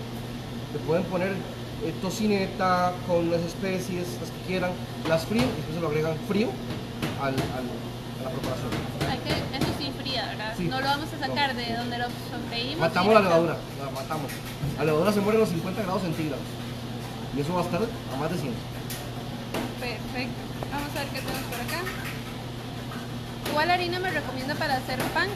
Le pueden poner tocineta con las especies, las que quieran, las fríen, después se lo agregan frío a la preparación. Eso sí fría, ¿verdad? Sí. No lo vamos a sacar de donde lo sofreímos. Matamos la levadura, la matamos. La levadura se muere a los 50 grados centígrados. Y eso va a estar a más de 100. Perfecto. Vamos a ver qué tenemos por acá. ¿Cuál harina me recomienda para hacer pan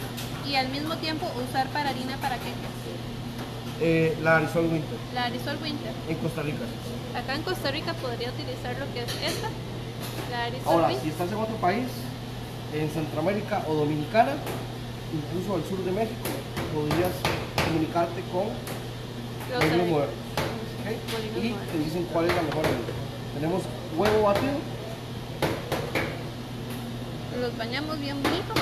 y al mismo tiempo usar para harina para queques? La Arisol Winter. La Arisol Winter. En Costa Rica. Acá en Costa Rica podría utilizar lo que es esta. La Arisol Winter. Si estás en otro país, en Centroamérica o Dominicana, incluso al sur de México, podrías comunicarte con Molinos Modernos, ¿okay? Y te dicen cuál es la mejor harina. Tenemos huevo batido. Los bañamos bien bonito.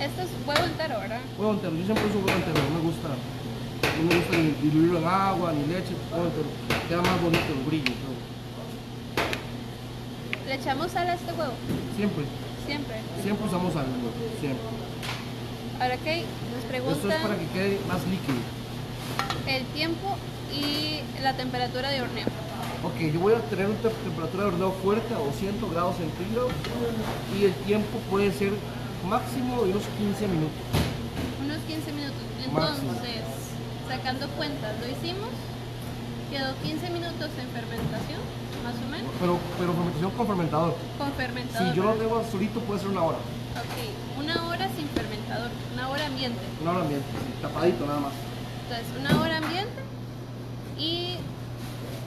Esto es huevo entero, ¿verdad? Huevo entero, yo siempre uso huevo entero, no me gusta ni diluirlo en agua, ni leche, huevo entero. Queda más bonito el brillo. ¿Le echamos sal a este huevo? Siempre. Siempre. Siempre usamos sal, siempre. Ahora que nos preguntan... Esto es para que quede más líquido. El tiempo y la temperatura de horneo. Ok, yo voy a tener una temperatura de horneo fuerte a 200 grados centígrados y el tiempo puede ser máximo de unos 15 minutos. Unos 15 minutos. Entonces, sacando cuentas, lo hicimos, quedó 15 minutos en fermentación. Más o menos. Pero fermentación con fermentador. Con fermentador. Si yo lo tengo solito puede ser una hora. Ok, una hora sin fermentador, una hora ambiente. Una hora ambiente, tapadito nada más. Entonces, una hora ambiente y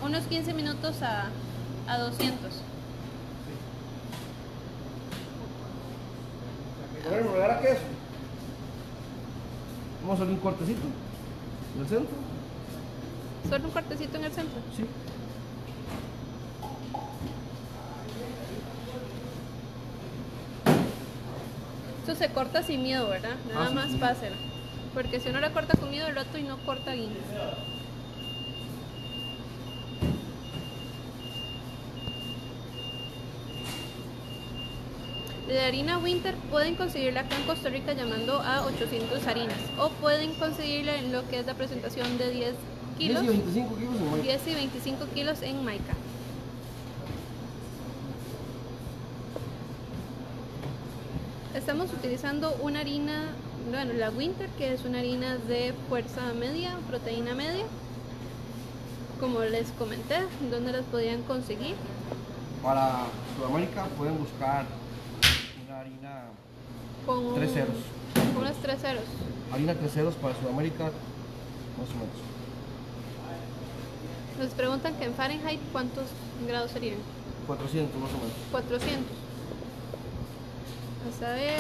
unos 15 minutos a 200. Sí. Bueno, ¿me regala queso? Vamos a hacer un cortecito en el centro. ¿Solo un cortecito en el centro? Sí. Esto se corta sin miedo, ¿verdad? Nada más pásela. Porque si uno la corta con miedo, el otro y no corta guinda. De harina Winter pueden conseguirla acá en Costa Rica llamando a 800 harinas. O pueden conseguirla en lo que es la presentación de 10 kilos. 10 y 25 kilos en Maica. 10 y 25 kilos en Maica. Estamos utilizando una harina, bueno, la Winter, que es una harina de fuerza media, proteína media, como les comenté, ¿dónde las podían conseguir? Para Sudamérica pueden buscar una harina con 3 ceros. Con unas 3 ceros. Harina 3 ceros para Sudamérica, más o menos. Nos preguntan que en Fahrenheit cuántos grados serían. 400 más o menos. 400. Vamos a ver.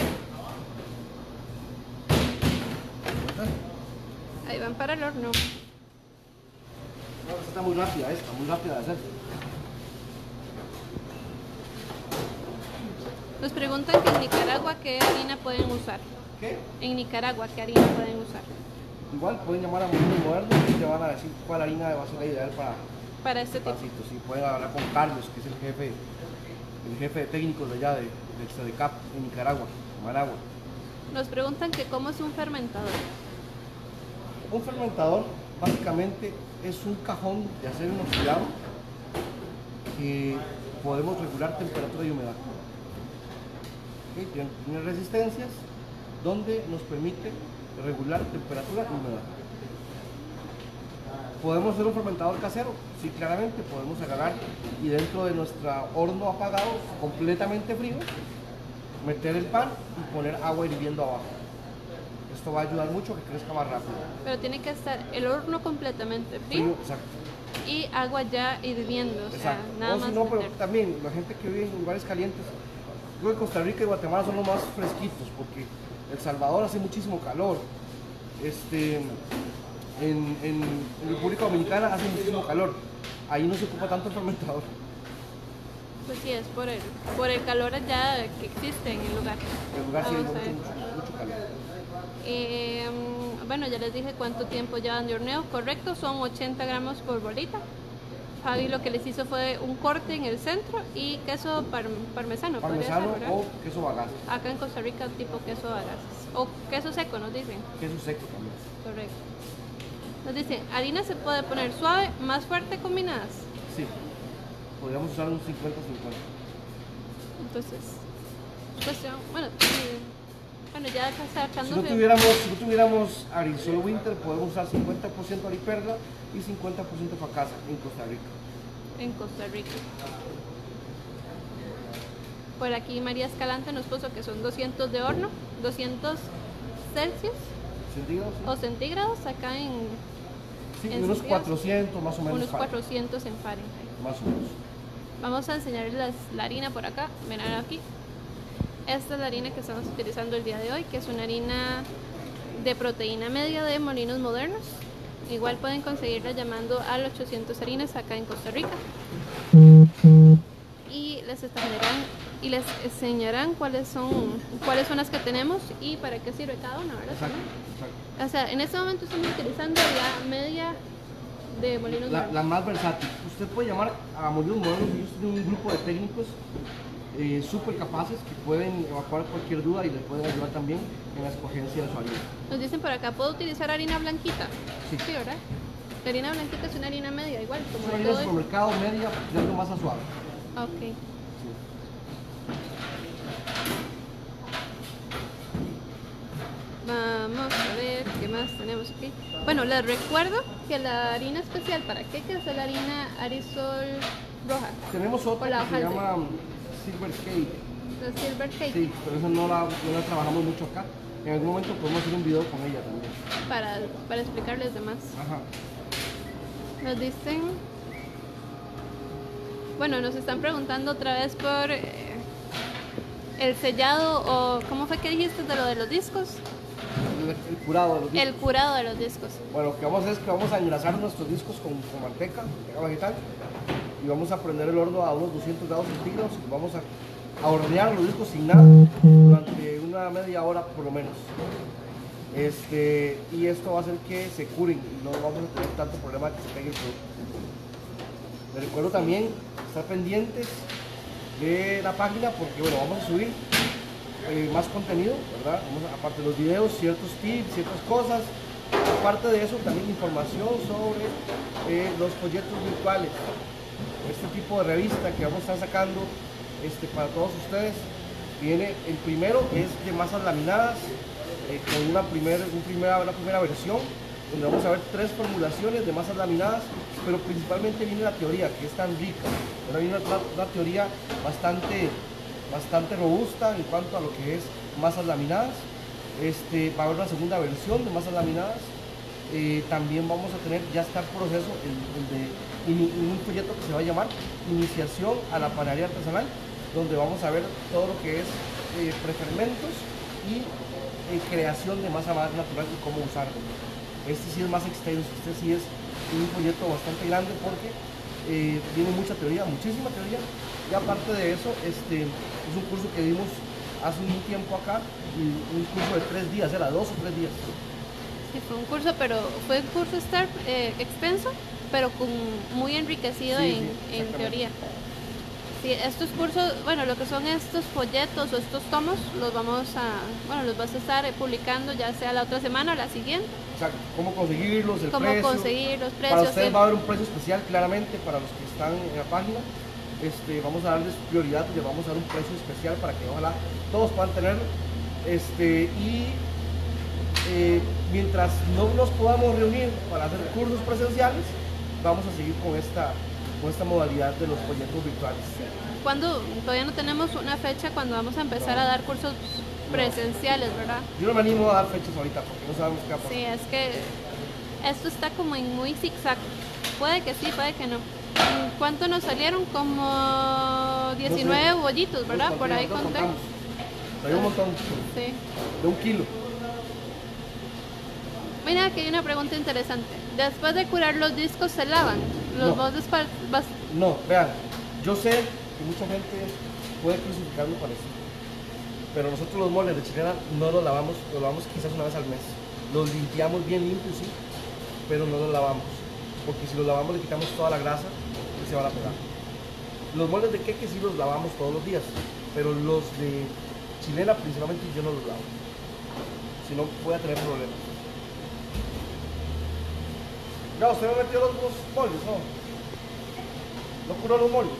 Ahí van para el horno. No, esta está muy rápida, de hacer. Nos preguntan que en Nicaragua qué harina pueden usar. ¿Qué? En Nicaragua qué harina pueden usar. Igual pueden llamar a Molinos Modernos y te van a decir cuál harina va a ser la ideal para este tipo. Sí, pueden hablar con Carlos, que es el jefe de técnicos de allá del CEDECAP en Nicaragua, Managua. Nos preguntan que cómo es un fermentador. Un fermentador básicamente es un cajón de acero inoxidado que podemos regular temperatura y humedad. ¿Okay? Tiene resistencias donde nos permite regular temperatura y humedad. ¿Podemos hacer un fermentador casero? Sí, claramente podemos agarrar y dentro de nuestro horno apagado, completamente frío, meter el pan y poner agua hirviendo abajo. Esto va a ayudar mucho a que crezca más rápido. Pero tiene que estar el horno completamente frío, exacto, y agua ya hirviendo, o sea, nada más. No, pero también la gente que vive en lugares calientes, creo que Costa Rica y Guatemala son los más fresquitos porque El Salvador hace muchísimo calor, en República Dominicana hace muchísimo calor, ahí no se ocupa tanto el fermentador. Pues sí, es por el calor allá que existe en el lugar. El lugar sí es mucho calor. Bueno, ya les dije cuánto tiempo llevan de horneo, correcto, son 80 gramos por bolita. Javi lo que les hizo fue un corte en el centro y queso parmesano o queso bagazas. Acá en Costa Rica tipo queso bagazas o queso seco nos dicen. Queso seco también. Correcto. Nos dicen, harina se puede poner suave, más fuerte combinadas. Sí, podríamos usar un 50-50. Entonces, cuestión, bueno ya está sacando. Si no tuviéramos Arisol Winter, podemos usar 50% Ariperla y 50% Fhacasa en Costa Rica. Por aquí María Escalante nos puso que son 200 de horno, 200 Celsius. ¿Centígrados? Sí. O centígrados acá en... Sí, en unos 400 más o menos. Unos 400 en Fahrenheit. Más o menos. Vamos a enseñarles la harina por acá, verán aquí. Esta es la harina que estamos utilizando el día de hoy, que es una harina de proteína media de Molinos Modernos. Igual pueden conseguirla llamando al 800 harinas acá en Costa Rica. Y les enseñarán cuáles son las que tenemos y para qué sirve cada una, ¿verdad? Exacto, exacto. O sea, en este momento estamos utilizando la media de Molinos Modernos. La más versátil. Usted puede llamar a Molinos Modernos, ellos tienen un grupo de técnicos súper capaces que pueden evacuar cualquier duda y les pueden ayudar también en la escogencia de su harina. Nos dicen por acá, ¿puedo utilizar harina blanquita? Sí. Sí, ¿verdad? La harina blanquita es una harina media, igual. Como es una harina de supermercado media, de algo más suave. Ok. Sí. Vamos a ver qué más tenemos aquí. Bueno, les recuerdo que la harina especial, ¿para qué? Que es la harina Arisol roja. Tenemos otra que se llama... Silver Cake. ¿La Silver Cake? Sí, pero eso no la trabajamos mucho acá. En algún momento podemos hacer un video con ella también. Para explicarles demás. Ajá. Nos dicen... Bueno, nos están preguntando otra vez por el sellado o... ¿Cómo fue que dijiste de lo de los discos? El curado de los discos. El curado de los discos. Bueno, lo que vamos a hacer es que vamos a engrasar nuestros discos con manteca vegetal. Y vamos a prender el horno a unos 200 grados centígrados y vamos a hornear los discos sin nada durante una media hora por lo menos. Y esto va a hacer que se curen y no vamos a tener tanto problema de que se pegue el producto. Les recuerdo también estar pendientes de la página porque bueno, vamos a subir más contenido, ¿verdad? Aparte de los videos, ciertos tips, ciertas cosas. Aparte de eso también información sobre los proyectos virtuales. Este tipo de revista que vamos a estar sacando para todos ustedes viene, el primero es de masas laminadas con una primera versión donde vamos a ver 3 formulaciones de masas laminadas, pero principalmente viene la teoría que es tan rica. Ahora viene una teoría bastante robusta en cuanto a lo que es masas laminadas. Va a haber una segunda versión de masas laminadas También vamos a tener, ya está el proceso, un proyecto que se va a llamar Iniciación a la Panadería Artesanal, donde vamos a ver todo lo que es prefermentos y creación de masa más natural y cómo usarlo. Este sí es más extenso, este sí es un proyecto bastante grande porque tiene mucha teoría, muchísima teoría, y aparte de eso es un curso que dimos hace un tiempo acá, un curso de 3 días, era 2 o 3 días. Sí, fue un curso, pero fue un curso extenso, pero muy enriquecido, sí, en teoría. Sí, estos cursos, bueno, lo que son estos folletos o estos tomos, los vas a estar publicando ya sea la otra semana o la siguiente. O sea, cómo conseguirlos, el precio. Para ustedes sí. Va a haber un precio especial, claramente, para los que están en la página. Vamos a darles prioridad y les vamos a dar un precio especial para que ojalá todos puedan tenerlo. Mientras no nos podamos reunir para hacer cursos presenciales, vamos a seguir con esta modalidad de los proyectos virtuales. Todavía no tenemos una fecha cuando vamos a empezar a dar cursos presenciales, ¿verdad? Yo no me animo a dar fechas ahorita porque no sabemos qué va a pasar. Sí, es que esto está como en muy zigzag. Puede que sí, puede que no. ¿Cuánto nos salieron? Como 19 no sé, bollitos, ¿verdad? Pues, por ahí conté. Hay un montón. Sí. De 1 kilo. Mira, aquí hay una pregunta interesante. Después de curar los discos, ¿se lavan? No, vean, yo sé que mucha gente puede crucificarme con eso, pero nosotros los moles de chilena no los lavamos quizás una vez al mes. Los limpiamos bien limpios, sí, pero no los lavamos, porque si los lavamos le quitamos toda la grasa y se van a pegar. Los moles de queque sí los lavamos todos los días, pero los de chilena principalmente yo no los lavo, si no voy a tener problemas. No, usted me metió los moles, ¿no? No curó los moles.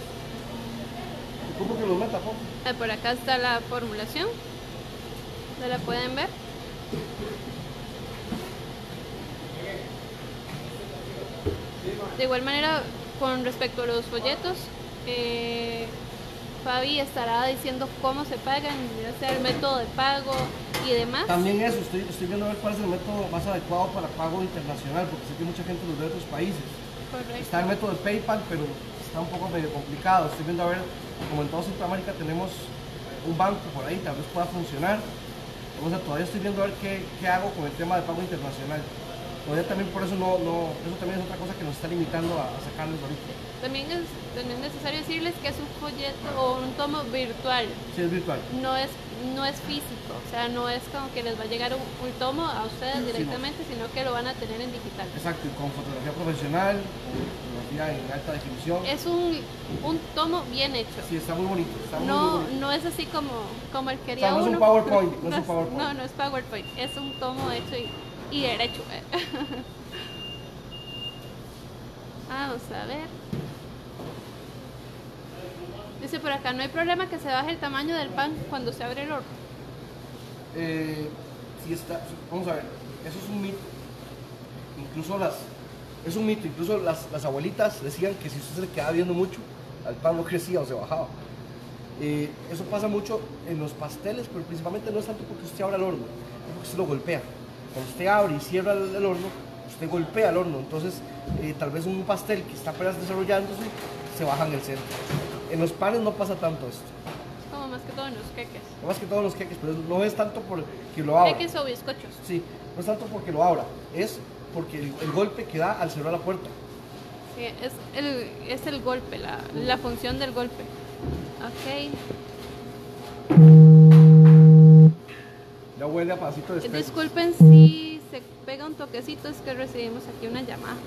¿Cómo que los meta, po? Por acá está la formulación. ¿Se la pueden ver? De igual manera, con respecto a los folletos, Fabi estará diciendo cómo se pagan, ya sea el método de pago y demás. También eso, estoy viendo a ver cuál es el método más adecuado para pago internacional, porque sé que mucha gente los ve de otros países. Correcto. Está el método de PayPal, pero está un poco medio complicado. Estoy viendo a ver, como en toda Centroamérica tenemos un banco por ahí, tal vez pueda funcionar. O sea, todavía estoy viendo a ver qué hago con el tema de pago internacional. Todavía también por eso eso también es otra cosa que nos está limitando a sacarles ahorita. También es necesario decirles que es un folleto o un tomo virtual. Sí, es virtual. No es físico, o sea, no es como que les va a llegar un tomo a ustedes directamente, sino que lo van a tener en digital. Exacto, y con fotografía profesional, con fotografía en alta definición. Es un tomo bien hecho. Sí, está muy bonito. No es así como él quería, o sea, no uno. No es PowerPoint, es un tomo hecho y derecho. Vamos a ver. Dice por acá, ¿no hay problema que se baje el tamaño del pan cuando se abre el horno? Sí está. Vamos a ver, eso es un mito. Incluso las abuelitas decían que si usted se le quedaba viendo mucho, al pan no crecía o se bajaba. Eso pasa mucho en los pasteles, pero principalmente no es tanto porque usted abra el horno, es porque usted lo golpea. Cuando usted abre y cierra el horno, usted golpea el horno, entonces tal vez un pastel que está apenas desarrollándose se baja en el centro. En los panes no pasa tanto esto. Es como más que todo en los queques. Más que todo en los queques, pero no es tanto porque lo abra. Queques o bizcochos. Sí, no es tanto porque lo abra, es porque el golpe que da al cerrar la puerta. Sí, es el golpe, la función del golpe. Ok. Ya huele a pasito de espejo. Disculpen si se pega un toquecito, es que recibimos aquí una llamada.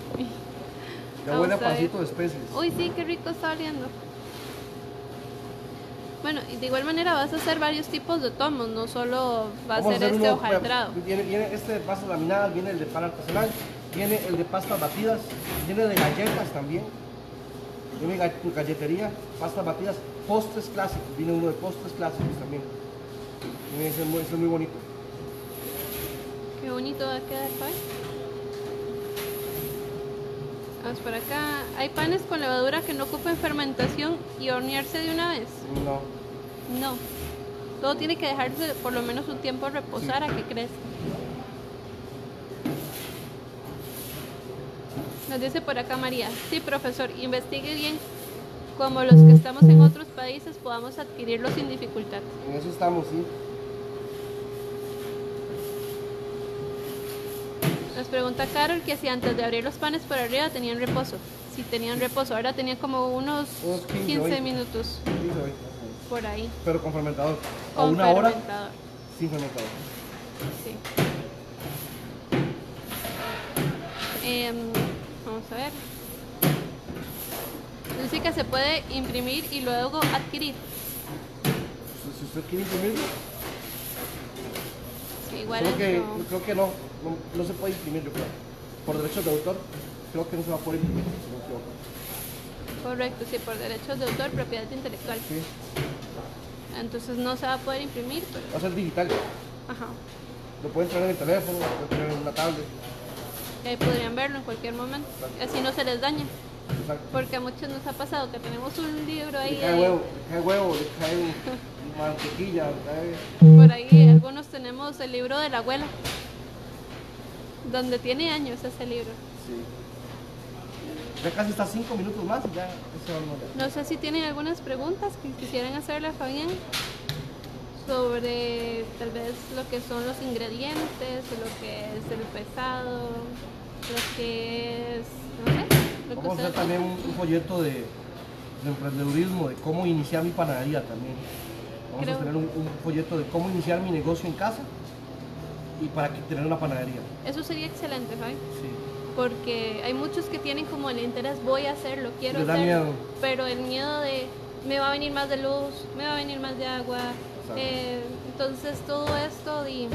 Ya huele a pasito de especies. Uy, sí, qué rico está oliendo. Bueno, y de igual manera vas a hacer varios tipos de tomos, no solo va a ser este hojaldrado. Viene este de pastas laminadas, viene el de pan artesanal, viene el de pastas batidas, viene de galletas también, viene galletería, pastas batidas, postres clásicos, viene uno de postres clásicos también. Ese es muy bonito. Qué bonito va a quedar, ¿eh? Vamos por acá. ¿Hay panes con levadura que no ocupen fermentación y hornearse de una vez? No. No. Todo tiene que dejarse por lo menos un tiempo reposar, sí, a que crezca. Nos dice por acá María. Sí, profesor, investigue bien. Como los que estamos en otros países podamos adquirirlo sin dificultad. En eso estamos, sí. Nos pregunta Carol que si antes de abrir los panes por arriba tenían reposo. Si tenían reposo, ahora tenían como unos 15 minutos. Por ahí. Pero con fermentador. Con una fermentador. Hora sin fermentador. Sí. Vamos a ver. Dice que se puede imprimir y luego adquirir. Si usted quiere imprimirlo. Sí, igual creo que no se puede imprimir, yo creo. Por derechos de autor, creo que no se va a poder imprimir, si no me equivoco. Correcto, sí, por derechos de autor, propiedad intelectual. Sí. Entonces no se va a poder imprimir, pero... Va a ser digital. Ajá. Lo pueden traer en el teléfono, lo pueden traer en una tablet. Y ahí podrían verlo en cualquier momento. Exacto. Así no se les daña. Exacto. Porque a muchos nos ha pasado que tenemos un libro ahí. Le cae huevo, le cae huevo, le cae mantequilla, le cae... Por ahí algunos tenemos el libro de la abuela. Donde tiene años ese libro. Sí. Ya casi está 5 minutos más y ya se va a morir. No sé si tienen algunas preguntas que quisieran hacerle a Fabián. Sobre tal vez lo que son los ingredientes, lo que es el pesado, lo que es, no sé. Lo vamos a hacer también un folleto de emprendedurismo, de cómo iniciar mi panadería también. Vamos a tener un folleto de cómo iniciar mi negocio en casa y para tener una panadería. Eso sería excelente, Fabi. Sí. Porque hay muchos que tienen como el interés, voy a hacerlo, quiero hacerlo, pero el miedo de me va a venir más de luz, me va a venir más de agua. Entonces todo esto y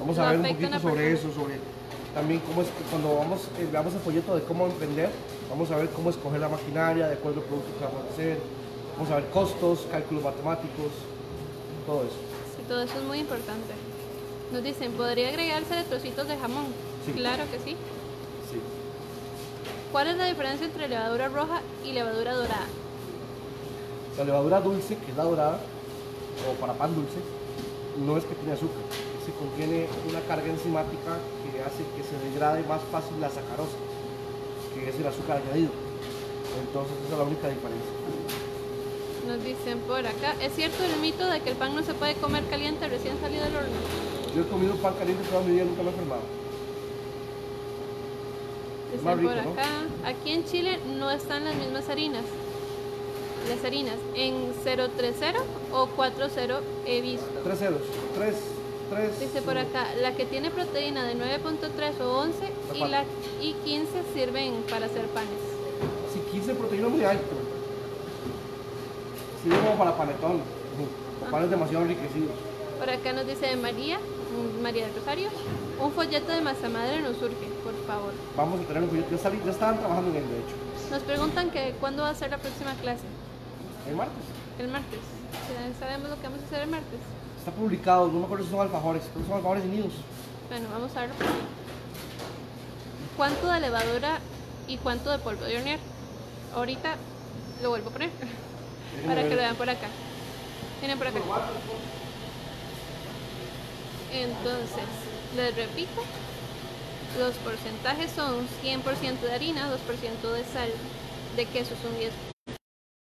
vamos a ver un poquito sobre eso, sobre también cómo es que cuando veamos el folleto de cómo emprender, vamos a ver cómo escoger la maquinaria, de acuerdo al producto que vamos a hacer, vamos a ver costos, cálculos matemáticos, todo eso. Sí, todo eso es muy importante. Nos dicen, ¿podría agregarse de trocitos de jamón? Sí. Claro que sí. Sí. ¿Cuál es la diferencia entre levadura roja y levadura dorada? La levadura dulce, que es la dorada, o para pan dulce, no es que tiene azúcar, se contiene una carga enzimática que hace que se degrade más fácil la sacarosa, que es el azúcar añadido. Entonces esa es la única diferencia. Nos dicen por acá, ¿es cierto el mito de que el pan no se puede comer caliente recién salido del horno? Yo he comido pan caliente toda mi vida, nunca me he enfermado. Dicen rico, por acá, ¿no? Aquí en Chile no están las mismas harinas. Las harinas en 030 o 40 he visto. 3 ceros. Dice por acá, la que tiene proteína de 9.3 o 11 y 15 sirven para hacer panes. Sí, 15 proteína muy alto. Sirve como para panetón. Los panes demasiado enriquecidos. Por acá nos dice María del Rosario, un folleto de masa madre nos surge, por favor. Vamos a tener un folleto, ya estaban trabajando en él, de hecho. Nos preguntan que cuándo va a ser la próxima clase. El martes. El martes. ¿Sabemos lo que vamos a hacer el martes? Está publicado, no me acuerdo si son alfajores, pero son alfajores y nidos. Bueno, vamos a verlo por aquí. ¿Cuánto de levadura y cuánto de polvo de hornear? Ahorita lo vuelvo a poner. Para que lo vean por acá. Miren por acá. Entonces, les repito, los porcentajes son 100% de harina, 2% de sal, de queso es un 10%, de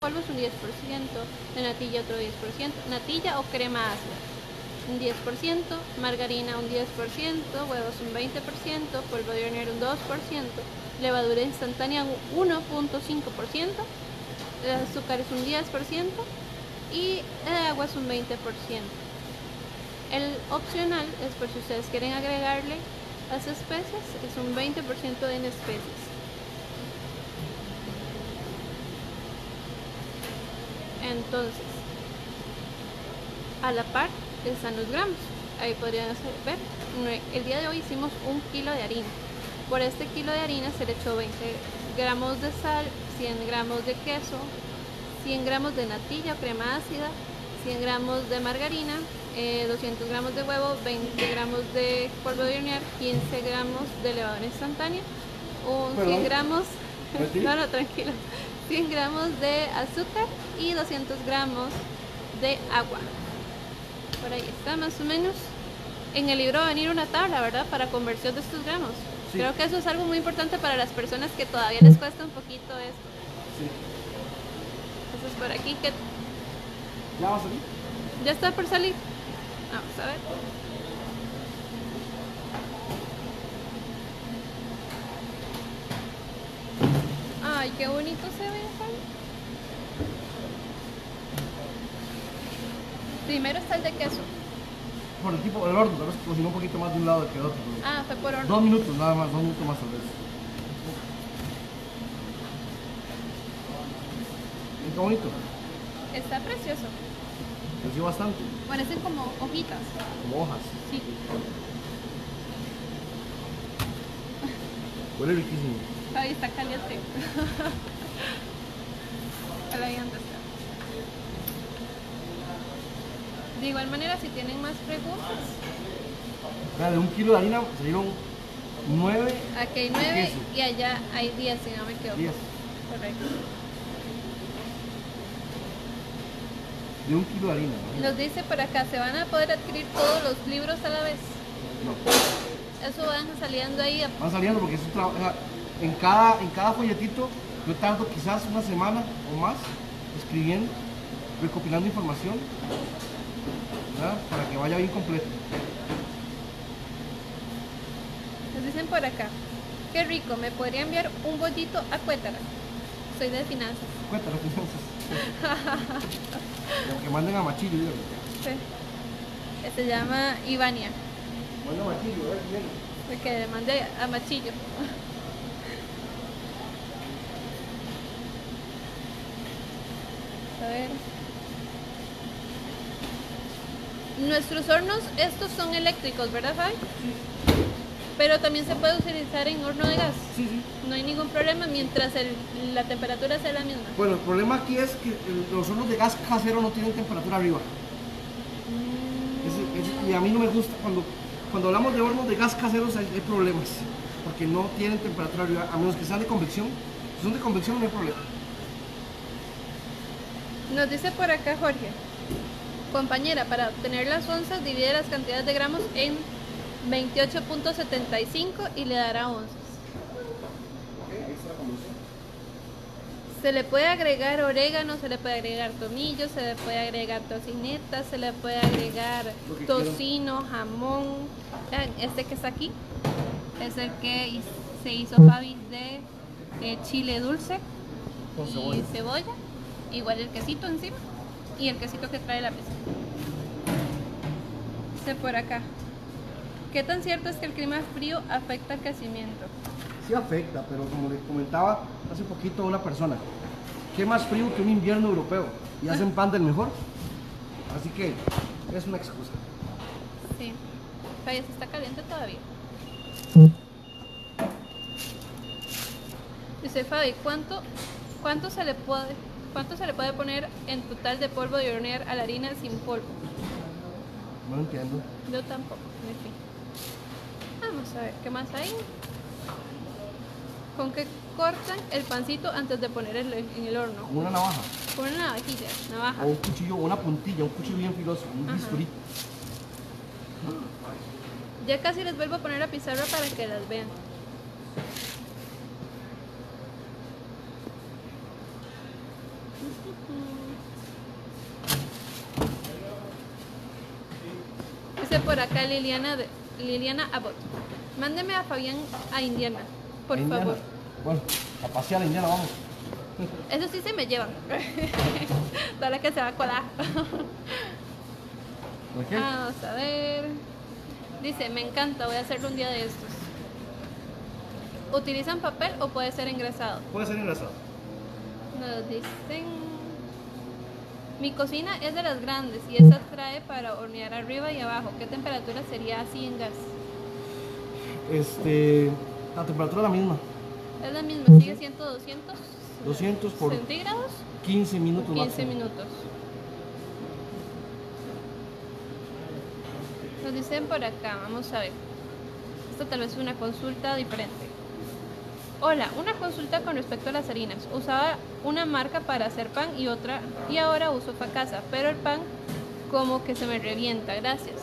polvo es un 10%, de natilla otro 10%, natilla o crema ácida un 10%, margarina un 10%, huevos un 20%, polvo de hornear un 2%, levadura instantánea un 1.5%, el azúcar es un 10% y el agua es un 20%. El opcional es por si ustedes quieren agregarle las especias, es un 20% en especias. Entonces, a la par están los gramos. Ahí podrían ver, el día de hoy hicimos 1 kilo de harina. Por este kilo de harina se le echó 20 gramos de sal, 100 gramos de queso, 100 gramos de natilla o crema ácida, 100 gramos de margarina, 200 gramos de huevo, 20 gramos de polvo de hornear, 15 gramos de levadura instantánea, 100 gramos, no, tranquilo, 100 gramos de azúcar y 200 gramos de agua. Por ahí está, más o menos. En el libro va a venir una tabla, ¿verdad? Para conversión de estos gramos. Sí. Creo que eso es algo muy importante para las personas que todavía les cuesta un poquito esto. Sí. Entonces por aquí que... ¿Ya va a salir? Ya está por salir. Vamos a ver. Ay, qué bonito se ve. Primero está el de queso. Por el tipo, el horno, tal vez cocinó un poquito más de un lado que del otro. Ah, fue por horno. 2 minutos nada más, 2 minutos más tal vez. Qué bonito. Está precioso. Creció bastante. Parecen como hojitas. Como hojas. Sí. Huele riquísimo. Ahí está caliente. A la vianda está. De igual manera, si tienen más preguntas. Claro, de 1 kilo de harina se dieron 9. Aquí hay 9 y allá hay 10, si no me equivoco. 10. Correcto. De 1 kilo de harina. Nos dice por acá, ¿se van a poder adquirir todos los libros a la vez? No. Eso van saliendo ahí. Van saliendo porque es un trabajo. O sea, en cada folletito yo tardo quizás una semana o más escribiendo, recopilando información, ¿verdad? Para que vaya bien completo. Nos dicen por acá, qué rico, ¿me podría enviar un bollito a Cuétara? Soy de finanzas. Cuétara, finanzas. Lo que manden a Machillo, dígame. Sí. Se llama Ivania. Manda a Machillo, ¿verdad? Porque le mande a Machillo. A ver. Nuestros hornos, estos son eléctricos, ¿verdad, Fabi? Sí. Pero también se puede utilizar en horno de gas. Sí, sí. No hay ningún problema mientras la temperatura sea la misma. Bueno, el problema aquí es que los hornos de gas casero no tienen temperatura arriba. Y a mí no me gusta, cuando hablamos de hornos de gas caseros hay problemas. Porque no tienen temperatura arriba, a menos que sean de convección. Si son de convección no hay problema. Nos dice por acá Jorge, compañera, para obtener las onzas divide las cantidades de gramos en 28.75 y le dará onzas. Se le puede agregar orégano, se le puede agregar tomillo, se le puede agregar tocineta, se le puede agregar tocino, jamón. Vean, este que está aquí es el que se hizo Fabi de chile dulce con y cebolla. Igual el quesito encima y el quesito que trae la mesa. Este por acá. ¿Qué tan cierto es que el clima frío afecta el crecimiento? Sí afecta, pero como les comentaba hace poquito a una persona, ¿qué más frío que un invierno europeo? Y hacen pan del mejor, así que es una excusa. Sí, pero se está caliente todavía. Dice Fabi, ¿cuánto se le puede poner en total de polvo de hornear a la harina sin polvo? No entiendo. Yo tampoco, en fin. Vamos a ver, ¿qué más hay? ¿Con qué cortan el pancito antes de ponerlo en el horno? Con una navaja. Con una navajilla, navaja. O un cuchillo, una puntilla, un cuchillo bien filoso, un bisturí. Ya casi les vuelvo a poner la pizarra para que las vean. Dice por acá Liliana Abbott, mándeme a Fabián a Indiana, por Indiana. Favor. Bueno, a pasear a Indiana, vamos. Eso sí se me llevan. Dale que se va a colar. ¿Por qué? Vamos a ver. Dice, me encanta, voy a hacerlo un día de estos. ¿Utilizan papel o puede ser engrasado? Puede ser engrasado. Nos dicen... Mi cocina es de las grandes y esa trae para hornear arriba y abajo. ¿Qué temperatura sería así en gas? La temperatura es la misma. Es la misma, sigue siendo 200. 200 por centígrados. 15 minutos. 15 máximo. Minutos. Nos dicen por acá, vamos a ver. Esto tal vez es una consulta diferente. Hola, una consulta con respecto a las harinas. Usaba una marca para hacer pan y otra, y ahora uso Fhacasa, pero el pan como que se me revienta. Gracias.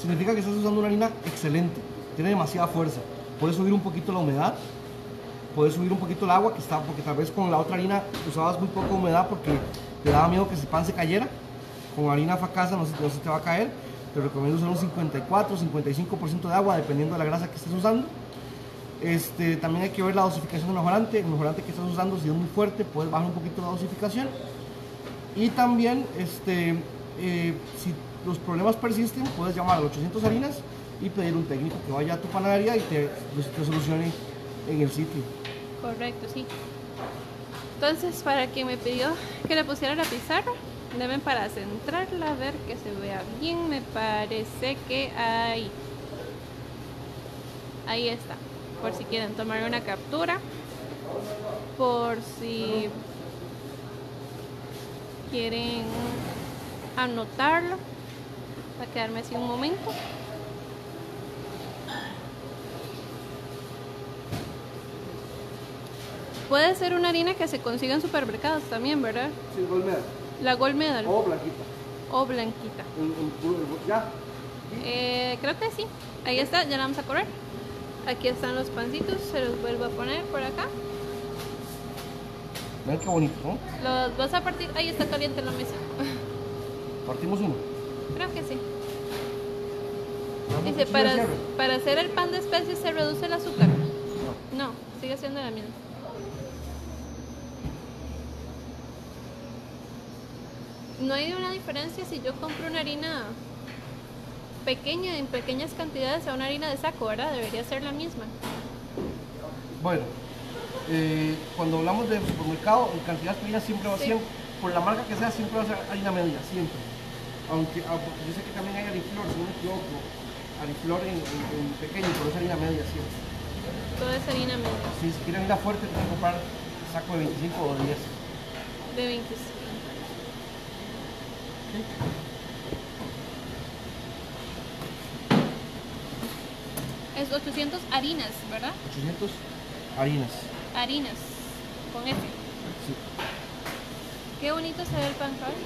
Significa que estás usando una harina excelente, tiene demasiada fuerza. puedes subir un poquito la humedad, puedes subir un poquito el agua que está, porque tal vez con la otra harina usabas muy poca humedad porque te daba miedo que ese pan se cayera. Con harina Fhacasa no se te va a caer. Te recomiendo usar un 54, 55% de agua dependiendo de la grasa que estés usando. También hay que ver la dosificación del mejorante. El mejorante que estás usando, si es muy fuerte, puedes bajar un poquito la dosificación. Y también si los problemas persisten, puedes llamar a 800 harinas y pedir un técnico que vaya a tu panadería y te solucione en el sitio. Correcto, sí. Entonces, para quien me pidió que le pusiera la pizarra, deben para centrarla, ver que se vea bien. Me parece que ahí, ahí está, por si quieren tomar una captura, por si quieren anotarlo. Va a quedarme así un momento. Puede ser una harina que se consiga en supermercados también, ¿verdad? Sí, Gold Medal. La Gold Medal. O Blanquita. O Blanquita. ¿Ya? ¿Sí? Creo que sí. Ahí está, ya la vamos a correr. Aquí están los pancitos, se los vuelvo a poner por acá. Vean qué bonito, ¿no? Los vas a partir. Ahí está caliente la mesa. ¿Partimos uno? Creo que sí. Dice, para hacer el pan de especies se reduce el azúcar. No, no, sigue siendo la misma. No hay una diferencia si yo compro una harina pequeña, en pequeñas cantidades, a una harina de saco, ¿verdad? Debería ser la misma. Bueno, cuando hablamos de supermercado, en cantidades pequeñas siempre va a ser, por la marca que sea, siempre va a ser harina media, siempre. Aunque yo sé que también hay Ariflor, si no me equivoco, Ariflor en pequeño, pero es harina media siempre. Todo es harina media. Si quieren harina fuerte, tienen que comprar saco de 25 o de 10. De 25. ¿Sí? Es 800 harinas, ¿verdad? 800 harinas. Harinas, con este. Sí. Qué bonito se ve el pan, ¿sabes?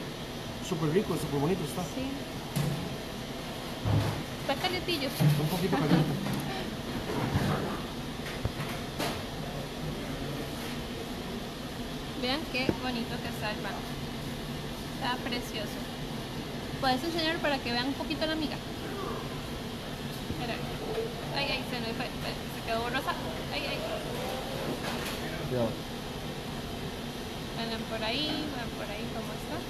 Súper rico, súper bonito está. Sí. Está calientillo. Está un poquito caliente. Vean qué bonito que está el pan. Está precioso. ¿Puedes enseñar para que vean un poquito la miga? Mira. Ay, ay, se me fue. Se quedó borrosa. Ay, ay. Cuidado. Vean por ahí cómo está.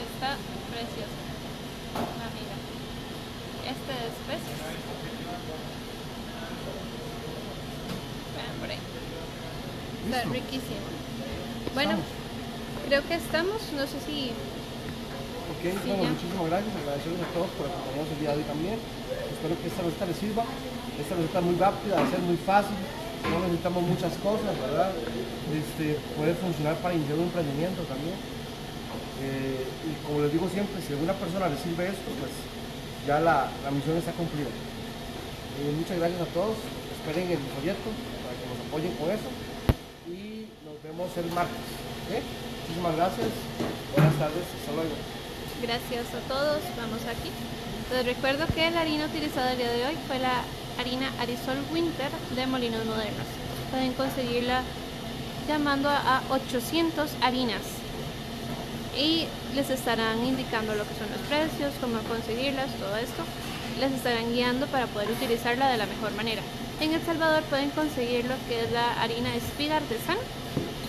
Está preciosa. La miga. Este es precioso. Vean por ahí. Está riquísimo. Bueno, creo que estamos. No sé si... Ok, sí, bueno, ya. Muchísimas gracias. Agradecerles a todos por acompañarnos el día de hoy también. Espero que esta receta les sirva. Esta receta es muy rápida, va a ser muy fácil. No necesitamos muchas cosas, ¿verdad? Puede funcionar para iniciar un emprendimiento también. Y como les digo siempre, si a alguna persona le sirve esto, pues ya la misión está cumplida. Muchas gracias a todos. Esperen el folleto para que nos apoyen con eso. Y nos vemos el martes. ¿Okay? Muchísimas gracias. Buenas tardes. Hasta luego. Gracias a todos. Vamos aquí. Les recuerdo que la harina utilizada el día de hoy fue la harina Arisol Winter de Molinos Modernos. Pueden conseguirla llamando a 800 harinas y les estarán indicando lo que son los precios, cómo conseguirlas, todo esto. Les estarán guiando para poder utilizarla de la mejor manera. En El Salvador pueden conseguir lo que es la harina Espiga Artesanal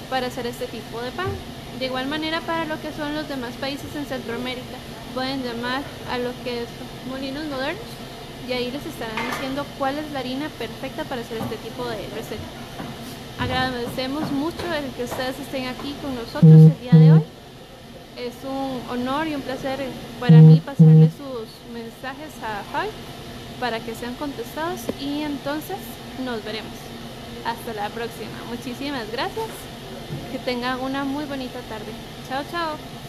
para hacer este tipo de pan. De igual manera, para lo que son los demás países en Centroamérica, pueden llamar a lo que es Molinos Modernos y ahí les estarán diciendo cuál es la harina perfecta para hacer este tipo de receta. Agradecemos mucho el que ustedes estén aquí con nosotros el día de hoy. Es un honor y un placer para mí pasarle sus mensajes a Fabi para que sean contestados y entonces nos veremos. Hasta la próxima. Muchísimas gracias. Que tengan una muy bonita tarde. Chao, chao.